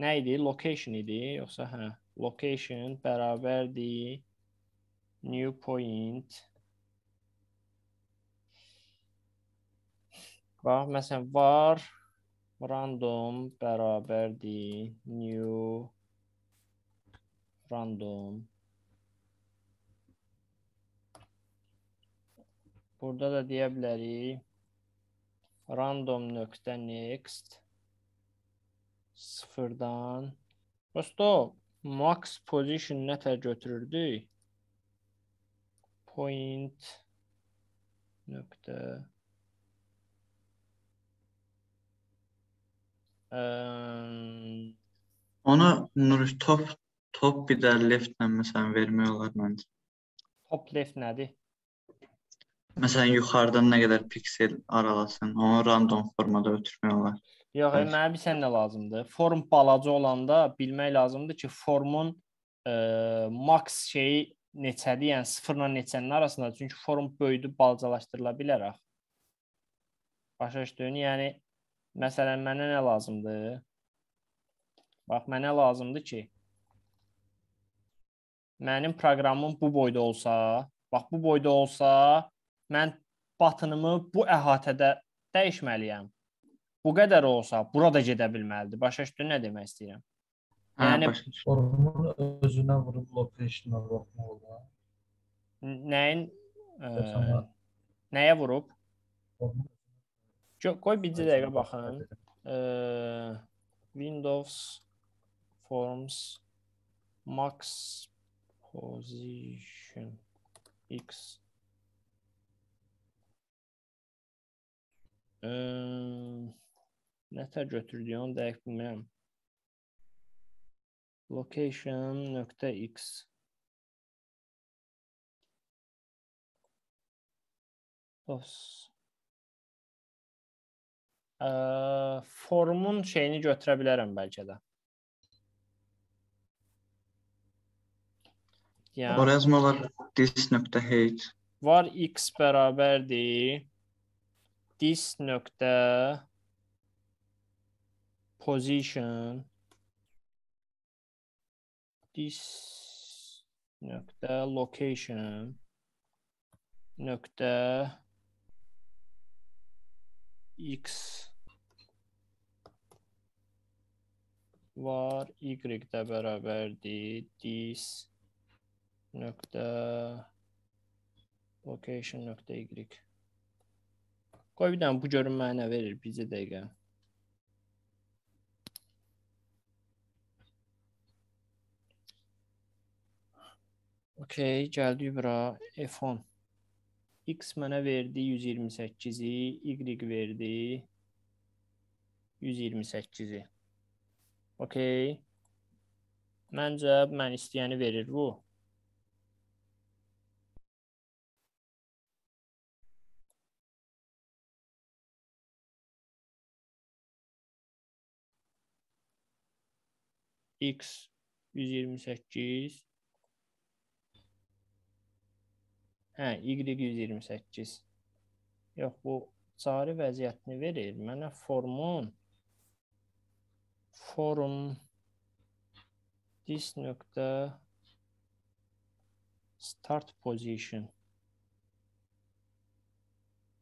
Nə idi? Location idi, yoxsa hə. Location bərabərdir. New point. Bax, məsələn, var. Random bərabərdir. New. Random. Burada da deyə bilərik, random nöqtə next, sıfırdan. Prosto, max position nə tər götürürdük? Point nöqtə. Ona top bir də leftlə məsələn vermək olar məncə. Top left nədir? Məsələn, yuxarıdan nə qədər piksel aralasın, onu random formada ötürmək olar. Yox, mənə bir sən də lazımdır. Form balaca olanda bilmək lazımdır ki, formun max şeyi neçədir, yəni sıfırla neçənin arasında. Çünki form böyüdü, balacalaşdırıla bilərək. Başa düşdüyün, yəni, məsələn, mənə nə lazımdır? Bax, mənə lazımdır ki, mənim proqramım bu boyda olsa, bax, bu boyda olsa, mən batınımı bu əhatədə dəyişməliyəm. Bu qədər olsa, bura da gedə bilməlidir. Başa düşdün, nə demək istəyirəm? Yəni, formun özünə vurub location'a baxmaq olar. Nəyin? Nəyə vurub? Qoy bir dəqiqə baxın. Windows Forms Max Position X nə tər götürdüyü, onu dəqiq bilmirəm. Location nöqtə x Oops. Ee, formun şeyini götürə bilərəm bəlkə də. Yani, Logaritmalar this.hate var x bərabərdir this nöqtə position this nöqtə location nöqtə x var y də bərabərdir this nöqtə location nöqtə y. Qoy bir dənə bu görünməyə nə verir bizə dəqiqə. Okey, gəldik bura F on. X mənə verdi yüz iyirmi səkkizi, Y verdi yüz iyirmi səkkizi. Okey. Məncə mən istəyəni verir bu. X yüz iyirmi səkkiz. Hə, Y yüz iyirmi səkkiz. Yox, bu cari vəziyyətini verir. Mənə formun form this nöqtə start position.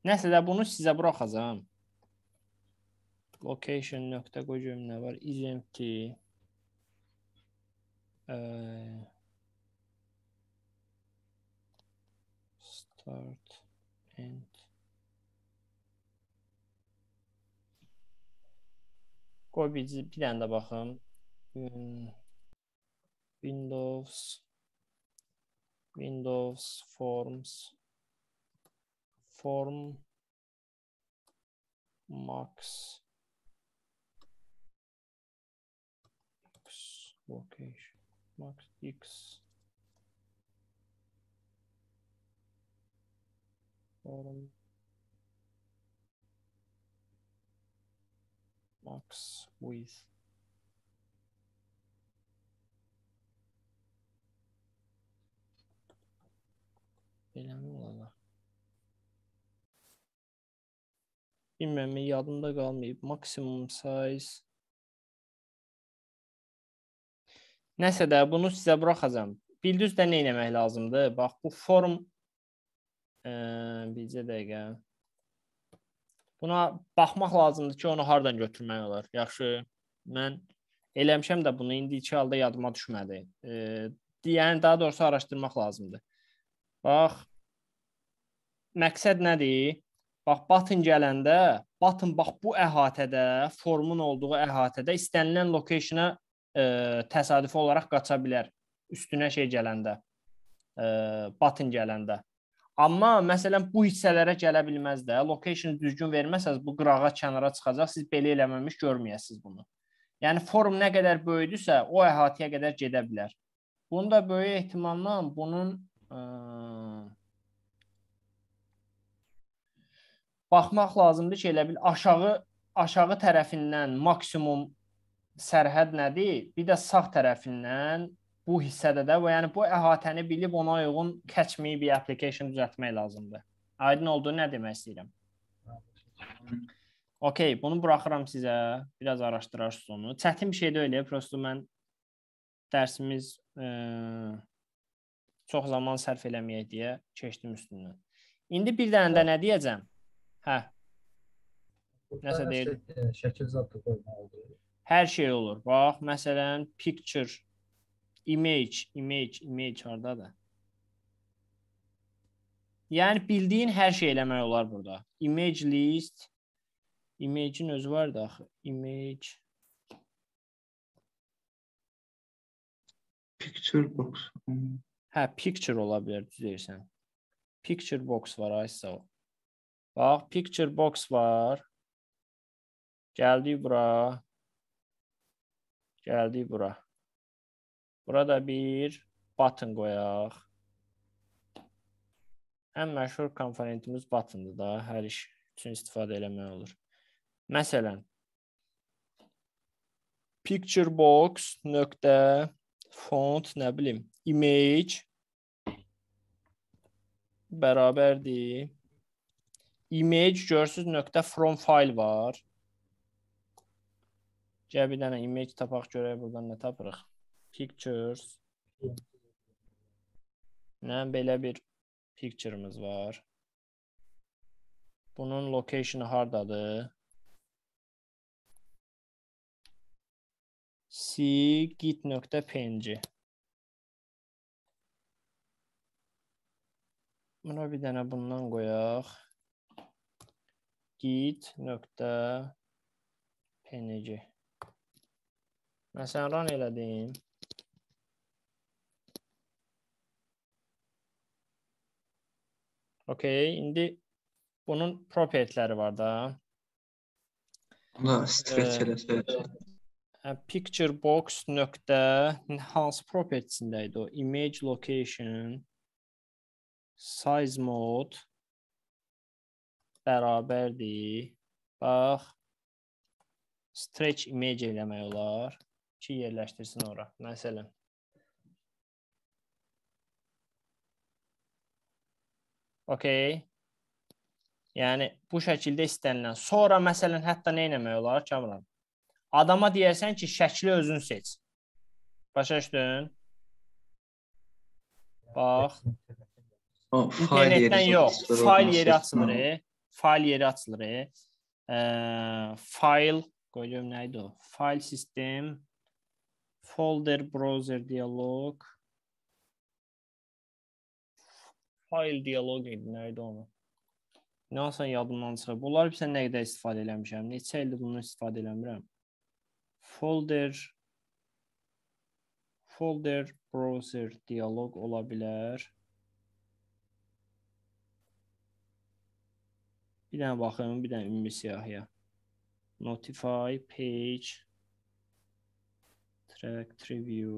Nəsə də bunu sizə buraxacağam. Location nöqtə qoyum nə var? Is empty. Uh, start and qoy bir, bir dənə də baxım. Windows Windows Forms Form Max X location Max X form Max with bilmiyorum. Bilmem yadımda kalmayıp maximum size. Nəsə də bunu sizə buraxacağam. Bildiniz də nə etmək lazımdır? Bax bu form e, bircə dəqiqə. Buna baxmaq lazımdır ki, onu hardan götürmək olar. Yaxşı, mən eləmişəm də bunu indi iki halda yadıma düşmədi. E, yəni daha doğrusu araşdırmaq lazımdır. Bax, məqsəd nədir? Bax, button gələndə, button bax bu əhatədə, formun olduğu əhatədə istənilən location'a təsadüfi olaraq qaça bilər üstünə şey gələndə, button gələndə. Amma məsələn bu hissələrə gələ bilməz də, location düzgün verməsəz bu qırağa kənara çıxacaq, siz belə eləməmiş görməyəsiz bunu. Yəni form nə qədər böyüdüsə o əhatəyə qədər gedə bilər. Bunu da böyük ehtimalla bunun ıı, baxmaq lazımdır ki, elə bil aşağı, aşağı tərəfindən maksimum sərhəd nədir? Bir də sağ tərəfindən bu hissədə də, yəni bu əhatəni bilib ona uyğun catch-me bir application düzəltmək lazımdır. Aydın olduğu nə demək istəyirəm? Okey, bunu buraxıram sizə, biraz araşdırarsınız onu. Çətin bir şey də öyle, prosto mən dərsimiz ə, çox zaman sərf eləməyək deyə keçdim üstündən. İndi bir dənə də nə deyəcəm? Hə, nəsə deyirəm? Şəkil zad da qoymalıdır. Hər şey olur. Bax, məsələn, picture, image, image, image hardadır? Yəni, bildiyin hər şey eləmək olar burada. Image list, image-in özü var da axı. Image. PictureBox. Hə, picture ola bilər, düz deyirsən. PictureBox var, aysa o. Bax, PictureBox var. Gəldik bura. Gəldik bura. Burada bir button qoyaq. ən məşhur komponentimiz button'dır da, hər iş üçün istifadə eləmək olur. Məsələn, PictureBox nöqtə font, nə bilim, image bərabərdir. Image görsüz nöqtə from file var. Gəl bir dənə image tapaq görək, buradan nə tapırıq? Pictures. Nə, belə bir picture'ımız var. Bunun location'ı hardadır? C git nöqtə png. Buna bir dənə bundan qoyaq. git nöqtə png. Məsələn, run elədim. Okey, indi bunun property'ləri var da. Buna stretch eləsək. PictureBox nöqtə hansı property'sində idi o? Image location size mode bərabərdir. Bax, stretch image eləmək olar ki, yerləşdirsin ora. Məsələn, okey. Yəni, bu şəkildə istənilən. Sonra, məsələn, hətta nə eləmək olar? Kamran. Adama deyərsən ki, şəkli özün seç. Başa düşdün? Bax. İnternetdən yox. Fail yeri açılır. Fail yeri açılır. Fail, qoyduğum nə idi o? Fail sistem. FolderBrowserDialog. File dialog idi, nəydi onu? Ne olsan yadımdan çıxıb. Bunlar bir sən nə qədər istifadə eləmişəm? Neçə ildir bundan istifadə eləmirəm? Folder Folder browser dialog ola bilər. Bir dənə baxın, bir dənə ümumi siyahıya. Notify, page, track, preview.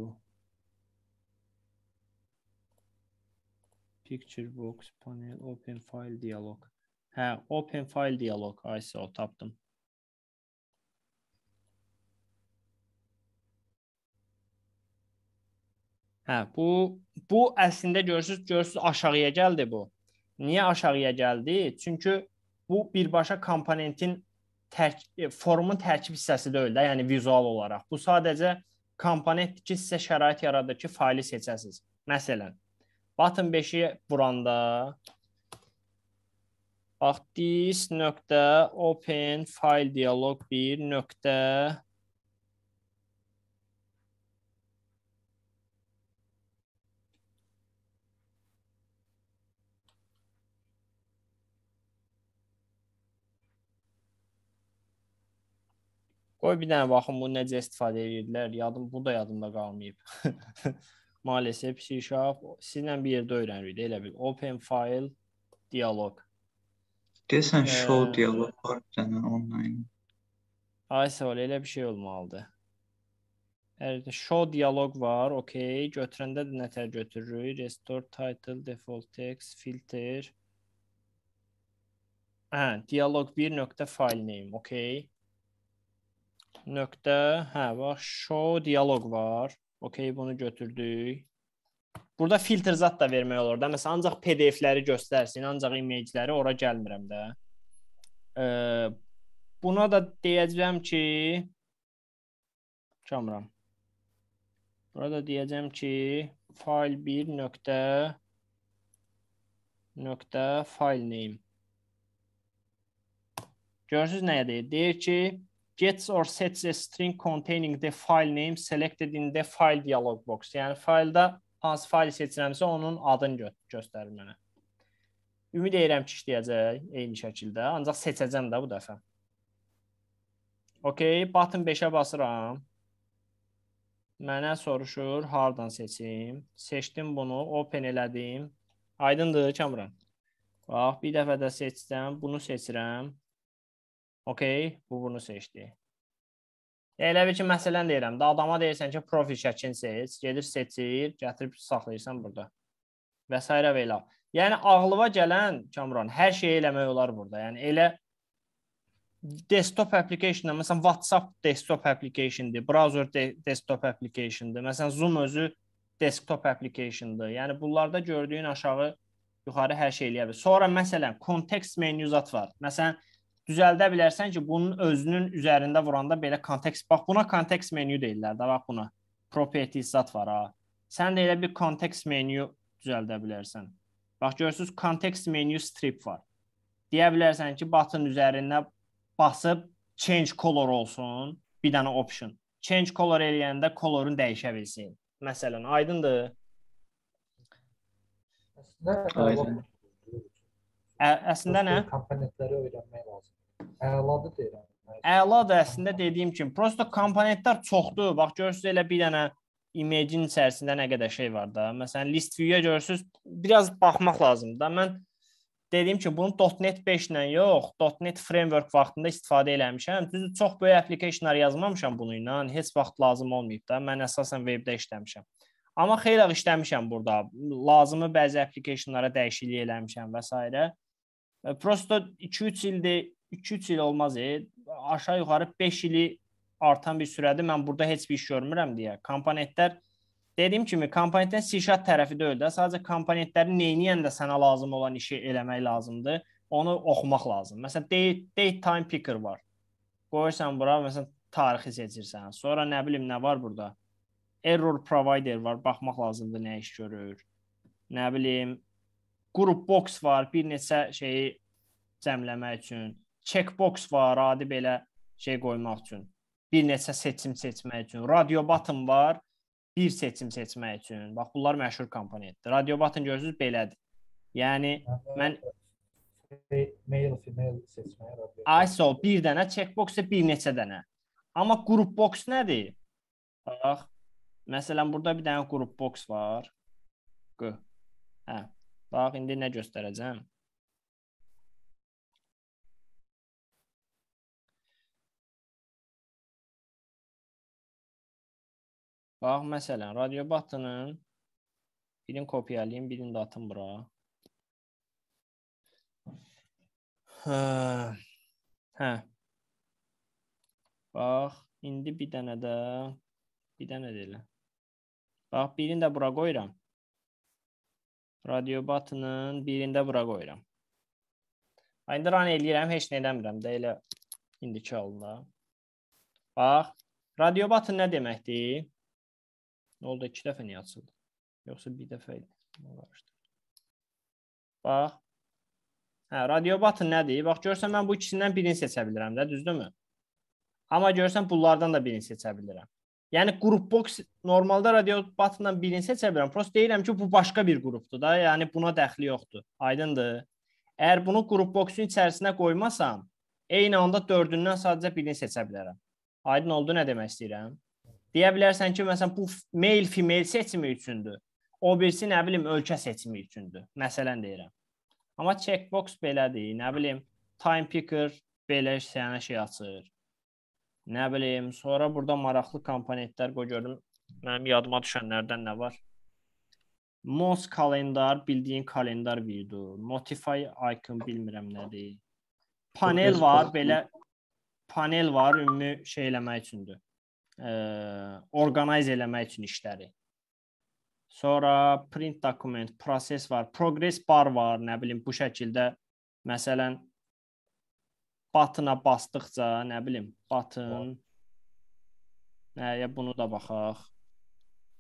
PictureBox panel, OpenFileDialog. Hə, OpenFileDialog. Aysa, o tapdım. Hə, bu, bu əslində görürsünüz, görürsünüz aşağıya gəldi bu. Niyə aşağıya gəldi? Çünki bu birbaşa komponentin tərk, formun tərkib hissəsi deyil də, yəni vizual olaraq. Bu sadəcə komponentdir ki, sizə şərait yaradır ki, faili seçəsiniz. Məsələn, button beşi buranda bax, this nöqtə open file dialog bir nöqtə qoy bir dənə baxın, bu necə istifadə edirlər. Yadım, bu da yadımda qalmayıb. Maalesef C# sizinlə bir yerdə öyrənirik, elə bil. Open file dialog. Desən show dialog var sənə online. Aysa, elə bir şey olmalıdır. Əlbəttə show dialog var, okey. Götürəndə də nətər götürürük? Restore title, default text, filter. Hə, dialog bir nöqtə file name, okey. Nöqtə, hə, bax, show dialog var. Okey, bunu götürdük. Burada filtr zat da vermək olur da. Məsələn, ancaq P D F'ləri göstərsin, ancaq image-ləri, ora gəlmirəm də. E, buna da deyəcəm ki, çamıram. Burada deyəcəm ki, file bir nöqtə, nöqtə file name. Görürsünüz nəyə deyir? Deyir ki, gets or sets a string containing the file name selected in the file dialog box. Yəni, failda hansı faili seçirəmsə, onun adını gö göstərir mənə. Ümid edirəm ki, işləyəcək eyni şəkildə. Ancaq seçəcəm də bu dəfə. Okey, button beşə basıram. Mənə soruşur, hardan seçim? Seçdim bunu, open elədim. Aydındır, Kamran. Bax, bir dəfə də seçsəm, bunu seçirəm. Okey, bu bunu seçdi. Elə bir ki, məsələn deyirəm, da adama deyirsən ki, profil şəklini seç, gedir seçir, gətirib saxlayırsan burada və s. və elə. Yəni ağlıma gələn, Kamran, hər şey eləmək olar burada. Yəni elə desktop application, məsələn WhatsApp desktop application'dir, browser de desktop application'dir. Məsələn Zoom özü desktop application'dır. Yəni bunlarda gördüyün aşağı yuxarı hər şey eləyə bilir. Sonra məsələn kontekst menüzat var. Məsələn düzəldə bilərsən ki, bunun özünün üzərində vuranda belə kontekst, bax buna kontekst menü deyirlər də, bax buna properties zat var ha. Sən də elə bir kontekst menü düzəldə bilərsən. Bax görürsünüz, ContextMenuStrip var. Deyə bilərsən ki, button üzərində basıb change color olsun, bir dənə option. Change color eləyəndə colorun dəyişə bilsin. Məsələn, aydındır. Aydın. Əslində nə? Komponentləri öyrənmək lazım. Əladır deyirəm. Əladır əslində dediyim kimi. Prosto komponentlər çoxdur. Bax görürsünüz, elə bir dənə imagin içərisində nə qədər şey var da. Məsələn, list view'ya görürsünüz, biraz baxmaq lazımdır da. Mən dediyim ki, bunu dot net beş ilə yox, dot net framework vaxtında istifadə eləmişəm. Düzdür, çox böyük applicationlar yazmamışam bunu ilə, heç vaxt lazım olmayıb da. Mən əsasən webdə işləmişəm. Amma xeyli işləmişəm burada. Lazımı bəzi applicationlara dəyişiklik eləmişəm və s. Prosto iki üç ildir, iki üç il olmaz, aşağı yuxarı beş ili artan bir sürədir, mən burada heç bir iş görmürəm deyə. Komponentlər, dediyim kimi, komponentlərin C# tərəfi də öldür. Sadəcə komponentləri neyniyən də sənə lazım olan işi eləmək lazımdır. Onu oxumaq lazım. Məsələn, DateTimePicker var. Qoyursan bura, məsələn, tarixi seçirsən. Sonra nə bilim, nə var burada? ErrorProvider var, baxmaq lazımdır, nə iş görür. Nə bilim, GroupBox var, bir neçə şeyi cəmləmək üçün. CheckBox var, adi belə şey qoymaq üçün. Bir neçə seçim seçmək üçün. RadioButton var, bir seçim seçmək üçün. Bax, bunlar məşhur komponentdir. RadioButton görürsünüz, belədir. Yəni, mən... Mail, female seçməyə... I S O bir dənə, checkbox isə bir neçə dənə. Amma GroupBox nədir? Bax, məsələn, burada bir dənə GroupBox var. Hə, bax, indi nə göstərəcəm? Bax, məsələn, RadioButton'ın birini kopyalayayım, birini də atım bura. Hə. Bax, indi bir dənə də, bir dənə deyilə. Bax, birini də bura qoyuram. RadioButton'ın birini də bura qoyuram. İndi run eləyirəm, heç nə edəmirəm də elə indiki halda. Bax, RadioButton nə deməkdir? Nə oldu? İki dəfə niyə açıldı? Yoxsa bir dəfə idi? Bax. Hə, RadioButton nədir? Bax, görürsən, mən bu ikisindən birini seçə bilirəm də, düzdürmü? Amma görürsən, bunlardan da birini seçə bilirəm. Yəni, GroupBox, normalda RadioButton'dan birini seçə bilirəm. Prost deyirəm ki, bu başqa bir qrupdur da, yəni buna dəxli yoxdur. Aydındır. Əgər bunu GroupBox'un içərisinə qoymasam, eyni anda dördündən sadəcə birini seçə bilirəm. Aydın oldu, nə demək istəyirəm? Deyə bilərsən ki, məsələn, bu mail, female seçimi üçündür. O birisi, nə bilim, ölkə seçimi üçündür. Məsələn, deyirəm. Amma checkbox belədir, nə bilim, time picker belə sənə şey açır. Nə bilim, sonra burada maraqlı komponentlər qoy gördüm. Mənim yadıma düşənlərdən nə var? Most kalendar, bildiyin kalendar view-dur. NotifyIcon bilmirəm nədir. Panel var, belə panel var, ümumi şey eləmək üçündür. Organize eləmək üçün işləri. Sonra print dokument, proses var, ProgressBar var, nə bilim, bu şəkildə, məsələn, button-a basdıqca, nə bilim, button, bunu da baxaq,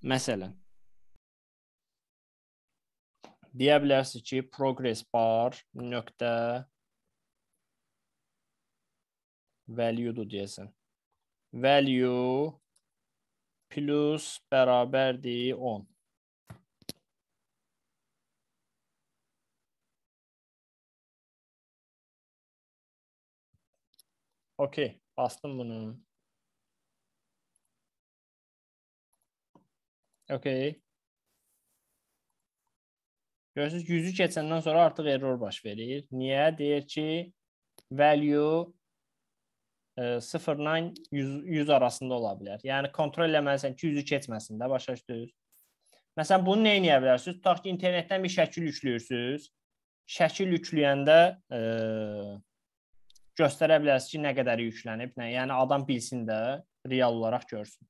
məsələn, deyə bilərsiniz ki, ProgressBar nöqtə value-dur deyəsən. Value plus bərabərdir on. Okey, bastım bunu. Okey. Görürsünüz, yüzü keçəndən sonra artıq error baş verir. Niyə? Deyir ki, value sıfırla yüz arasında ola bilər. Yəni, kontrol eləməlisən ki, yüzü keçməsin də, başa düşdünüz. Məsələn, bunu nə edə bilərsiniz? Tutaq ki, internetdən bir şəkil yükləyirsiniz. Şəkil yükləyəndə e, göstərə bilərsiniz ki, nə qədər yüklənib, nə, yəni adam bilsin də, real olaraq görsün.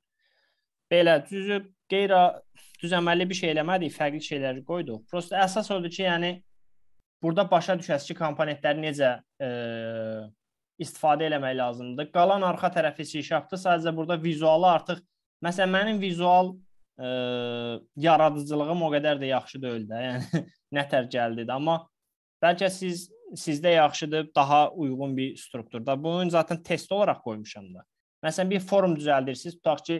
Belə düzü qeyri düz əməlli bir şey eləmədik, fərqli şeyləri qoyduq. Prosta əsas odur ki, yəni burada başa düşəsiz ki, komponentləri necə e, istifadə eləmək lazımdır. Qalan arxa tərəfi C#-dır. Sadəcə burada vizualı artıq, məsələn, mənim vizual e, yaradıcılığım o qədər də yaxşı deyil də, yəni nətər gəldi də. Amma bəlkə siz sizdə yaxşıdır, daha uyğun bir strukturda. Bunu zaten test olaraq qoymuşam da. Məsələn, bir form düzəldirsiniz, tutaq ki,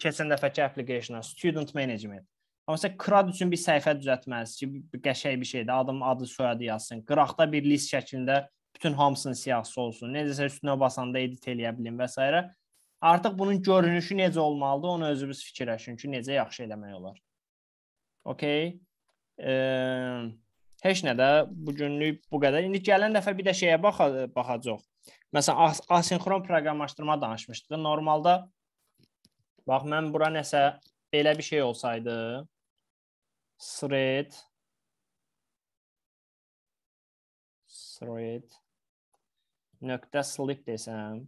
keçən dəfəki application, student management. Amma məsələn, crowd üçün bir səhifə düzəltməlisiniz ki, qəşəng bir şeydir, adam adı, soyadı yazsın. Qıraqda bir list şəklində bütün hamısının siyahısı olsun. Necəsə üstünə basanda edit eləyə bilin və s. Artıq bunun görünüşü necə olmalıdır, onu özünüz fikirləşin ki, necə yaxşı eləmək olar. Okey. Ee, heç nə də bugünlük bu qədər. İndi gələn dəfə bir də şeyə baxacaq. Məsələn, asinxron proqramlaşdırma danışmışdıq. Normalda, bax, mən bura nəsə belə bir şey olsaydı, thread, thread, nöqtə slip desəm,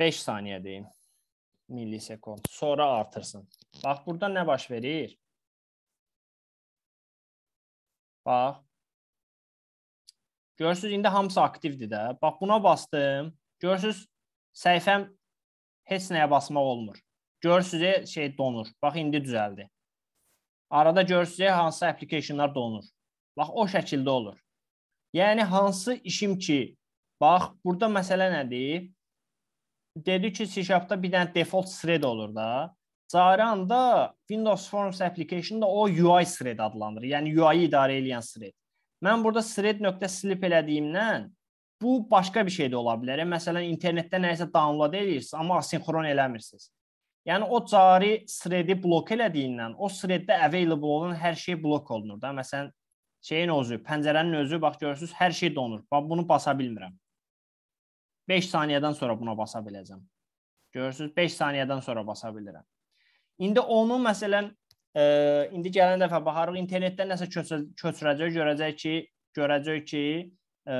beş saniyə deyim, millisekund. Sonra artırsın. Bax, burada nə baş verir? Bax. Görürsünüz, indi hamısı aktivdir də. Bax, buna bastım. Görürsünüz, səhifəm heç nəyə basmaq olmur. Görürsünüz, şey donur. Bax, indi düzəldi. Arada görürsünüz, hansı applicationlar donur. Bax, o şəkildə olur. Yəni, hansı işim ki, bax, burada məsələ nədir? Dedi ki, C#'da bir dənə default thread olur da. Cari anda Windows Forms application-da o U I thread adlanır. Yəni U I-yi idarə edən thread. Mən burada thread.slip elədiyimdən bu başqa bir şey də ola bilər. Məsələn, internetdə nəyisə download edirsiniz, amma asinxron eləmirsiniz. Yəni o cari thread-i blok elədiyindən o thread-də available olan hər şey blok olunur da. Məsələn, şeyin özü, pəncərənin özü, bax görürsünüz, hər şey donur. Bax, bunu basa bilmirəm. beş saniyədən sonra buna basa biləcəm. Görürsünüz, beş saniyədən sonra basa bilirəm. İndi onu, məsələn, e, indi gələn dəfə baxarıq, internetdən nəsə köçürəcək, görəcək ki, görəcək ki e,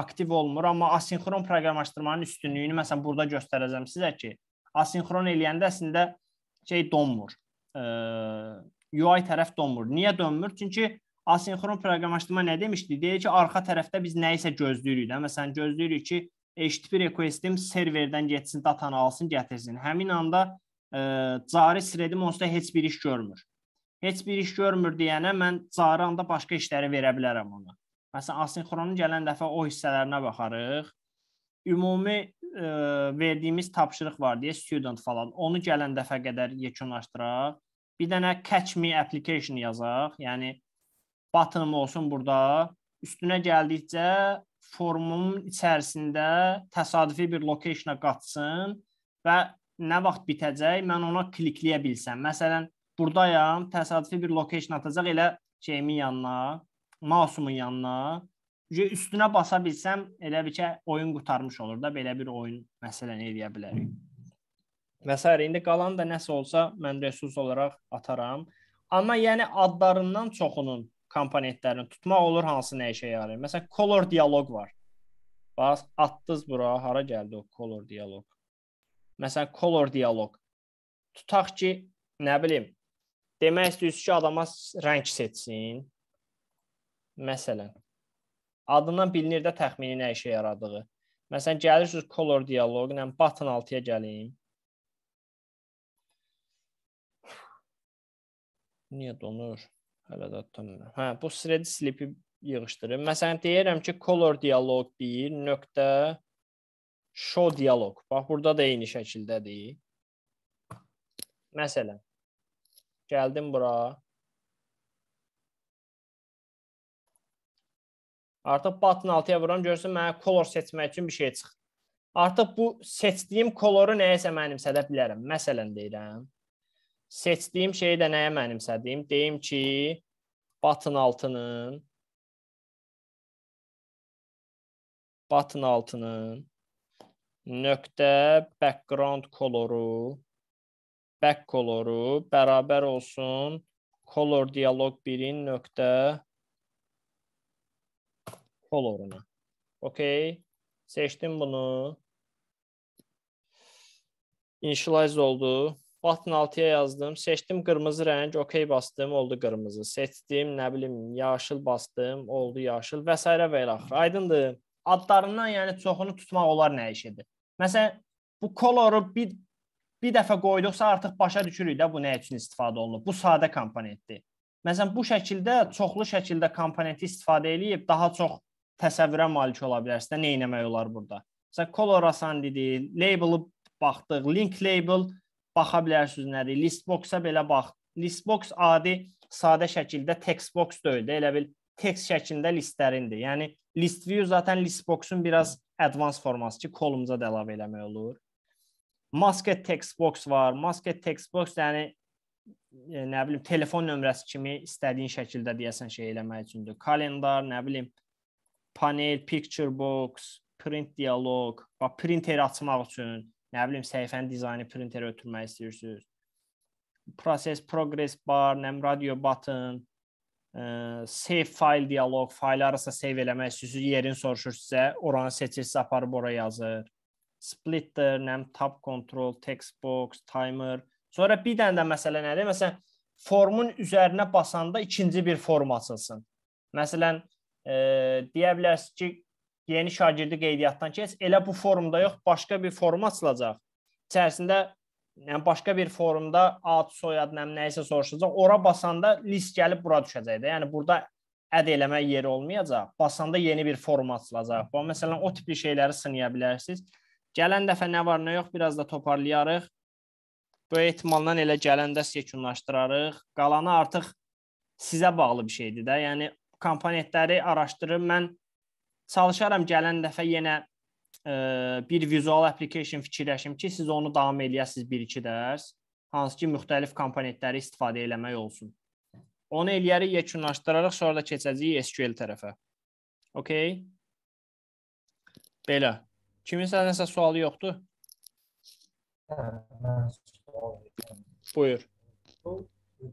aktiv olmur. Amma asinxron proqramlaşdırmanın üstünlüyünü, məsələn, burada göstərəcəm sizə ki, asinxron eləyəndə əslində şey donmur. E, U I tərəf donmur. Niyə donmur? Çünki asinxron proqramlaşdırma nə demişdi? Deyir ki, arxa tərəfdə biz nəyisə gözləyirik də. Məsələn, gözləyirik ki, H T T P requestim serverdən getsin, datanı alsın, gətirsin. Həmin anda e, cari threadim onsuz da heç bir iş görmür. Heç bir iş görmür deyənə mən cari anda başqa işləri verə bilərəm ona. Məsələn, asinxronun gələn dəfə o hissələrinə baxarıq. Ümumi e, verdiyimiz tapşırıq var deyə student falan. Onu gələn dəfə qədər yekunlaşdıraq. Bir dənə catch me application yazaq. Yəni, buttonum olsun burada. Üstünə gəldikcə formun içərisində təsadüfi bir location-a qatsın və nə vaxt bitəcək, mən ona klikləyə bilsəm. Məsələn, buradayam, təsadüfi bir location atacaq elə şeyimin yanına, mausumun yanına. Üstünə basa bilsəm, elə bir ki, oyun qurtarmış olur da, belə bir oyun məsələn eləyə bilərik. Və s. İndi qalan da nəsə olsa, mən resurs olaraq ataram. Amma yəni adlarından çoxunun komponentlərini tutmaq olur, hansı nə işə yarayır. Məsələn, ColorDialog var. Bax, atdınız bura, hara gəldi o ColorDialog. Məsələn, ColorDialog. Tutaq ki, nə bilim, demək istəyirsiniz ki, adama rəng seçsin. Məsələn, adından bilinir də təxmini nə işə yaradığı. Məsələn, gəlirsiniz ColorDialog ilə, button altıya gəlin. Niyə donur? Hələ də tutmuram. Hə, bu thread slipi yığışdırır. Məsələn, deyirəm ki, ColorDialog bir nöqtə show dialog. Bax, burada da eyni şəkildədir. Məsələn, gəldim bura. Artıq button altıya vuram, görürsün, mənə color seçmək üçün bir şey çıxır. Artıq bu seçdiyim coloru nəyəsə mənimsədə bilərəm. Məsələn, deyirəm. Seçdiyim şeyi də nəyə mənimsədiyim? Deyim ki, button altının button altının nöqtə background koloru back koloru bərabər olsun ColorDialog birin nöqtə koloruna. Okey. Seçdim bunu. İnitialize oldu. Button altıya yazdım. Seçdim qırmızı rəng. Okey bastım. Oldu qırmızı. Seçdim. Ne bileyim. Yaşıl bastım. Oldu yaşıl. Və s. və ilaxır. Aydındır. Adlarından yəni çoxunu tutmaq olar nə işidir. Məsələn, bu koloru bir, bir dəfə qoyduqsa artıq başa düşürük də bu nə üçün istifadə olunub. Bu sadə komponentdir. Məsələn, bu şəkildə çoxlu şəkildə komponenti istifadə edib daha çox təsəvvürə malik ola bilərsiniz. Nə etmək olar burada? Məsələn, color asan dedik, label-ı baxdıq, link label baxa bilərsiniz nədir? Listbox-a belə bax. Listbox adi sadə şəkildə textbox deyil də, elə bil text şəklində listlərindir. Yəni ListView zaten ListBox'un biraz advanced forması ki, kolumuza da əlavə eləmək olur. MaskedTextBox var. MaskedTextBox yəni e, nə bilim telefon nömrəsi kimi istədiyin şəkildə deyəsən şey eləmək üçündür. Kalendar, nə bilim panel, PictureBox, PrintDialog, bax printeri açmaq üçün, nə bilim səhifənin dizaynı printeri ötürmək istəyirsiniz. Proses, ProgressBar, nə bilim RadioButton, SaveFileDialog, faylları isə save eləmək istəyirsiniz, yerini soruşur sizə, oranı seçirsiniz, aparıb ora yazır. Splitter, nəm, tab control, textbox, timer. Sonra bir dənə də məsələ nədir? Məsələn, formun üzərinə basanda ikinci bir form açılsın. Məsələn, e, deyə bilərsiniz ki, yeni şagirdi qeydiyyatdan keç, elə bu formda yox, başqa bir form açılacaq. İçərisində yəni başqa bir forumda ad, soyad, nəm, nəyisə soruşacaq. Ora basanda list gəlib bura düşəcək də. Yəni burada əd eləmək yeri olmayacaq. Basanda yeni bir form açılacaq. Bu, məsələn, o tipli şeyləri sınaya bilərsiniz. Gələn dəfə nə var, nə yox, biraz da toparlayarıq. Böyük ehtimaldan elə gələndə sekunlaşdırarıq. Qalanı artıq sizə bağlı bir şeydir də. Yəni komponentləri araşdırıb mən çalışaram gələn dəfə yenə bir visual application fikirləşim ki, siz onu davam eləyəsiniz bir iki dərs, hansı ki, müxtəlif komponentləri istifadə eləmək olsun. Onu eləyərik, yekunlaşdırarıq, sonra da keçəcəyik S Q L tərəfə. Okey? Belə. Kiminsə nəsə sualı yoxdur? Buyur.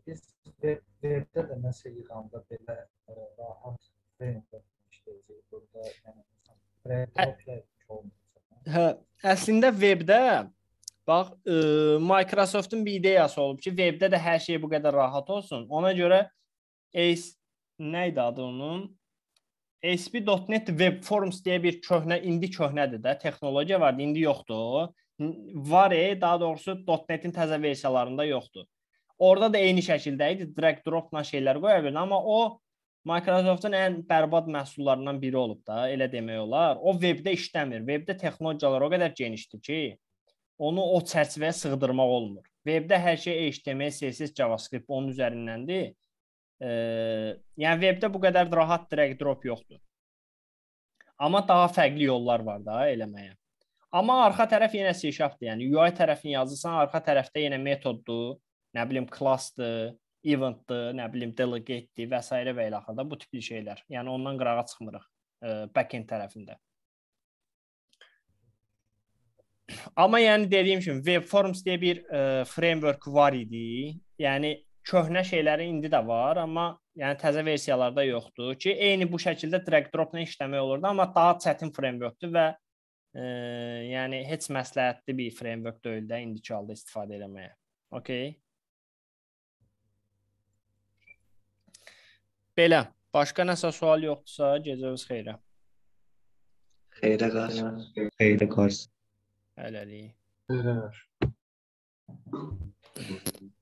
Biz webdə də nəsə yığanda belə rahat framework işləyəcəyik burada. Yəni, Hə, əslində webdə bax e, Microsoft'un bir ideyası olub ki, webdə də hər şey bu qədər rahat olsun. Ona görə es, nə idi adı onun? A S P dot net Web Forms deyə bir köhnə, indi köhnədir də, texnologiya vardı, indi yoxdur. Var, e, daha doğrusu .NET-in təzə versiyalarında yoxdur. Orada da eyni şəkildə idi, drag dropla şeylər qoya bilirdi, amma o Microsoft'un ən bərbad məhsullarından biri olub da, elə demək olar. O webdə işləmir. Webdə texnologiyalar o qədər genişdir ki, onu o çərçivəyə sığdırmaq olmur. Webdə hər şey H T M L, C S S, JavaScript onun üzərindəndir. E, yəni webdə bu qədər rahat drag drop yoxdur. Amma daha fərqli yollar var da eləməyə. Amma arxa tərəf yenə C-Sharp'dır. Yəni U I tərəfini yazırsan, arxa tərəfdə yenə metoddur, nə bilim class'dır, event'dır, nə bilim, delegate'dir və s. və ilaxırda bu tipli şeylər. Yəni, ondan qırağa çıxmırıq e, backend tərəfində. Amma yəni, dediyim kimi, WebForms deyə bir e, framework var idi. Yəni, köhnə şeyləri indi də var, amma yəni, təzə versiyalarda yoxdur ki, eyni bu şəkildə drag-dropla işləmək olurdu, amma daha çətin frameworkdür və e, yəni, heç məsləhətli bir framework deyil də indiki halda istifadə eləməyə. Okey? Belə, başqa nəsə sual yoxdursa, gecəniz xeyrə. Xeyrə qarşı. Xeyrə qarşı. Hələlik. Xeyrə qarşı.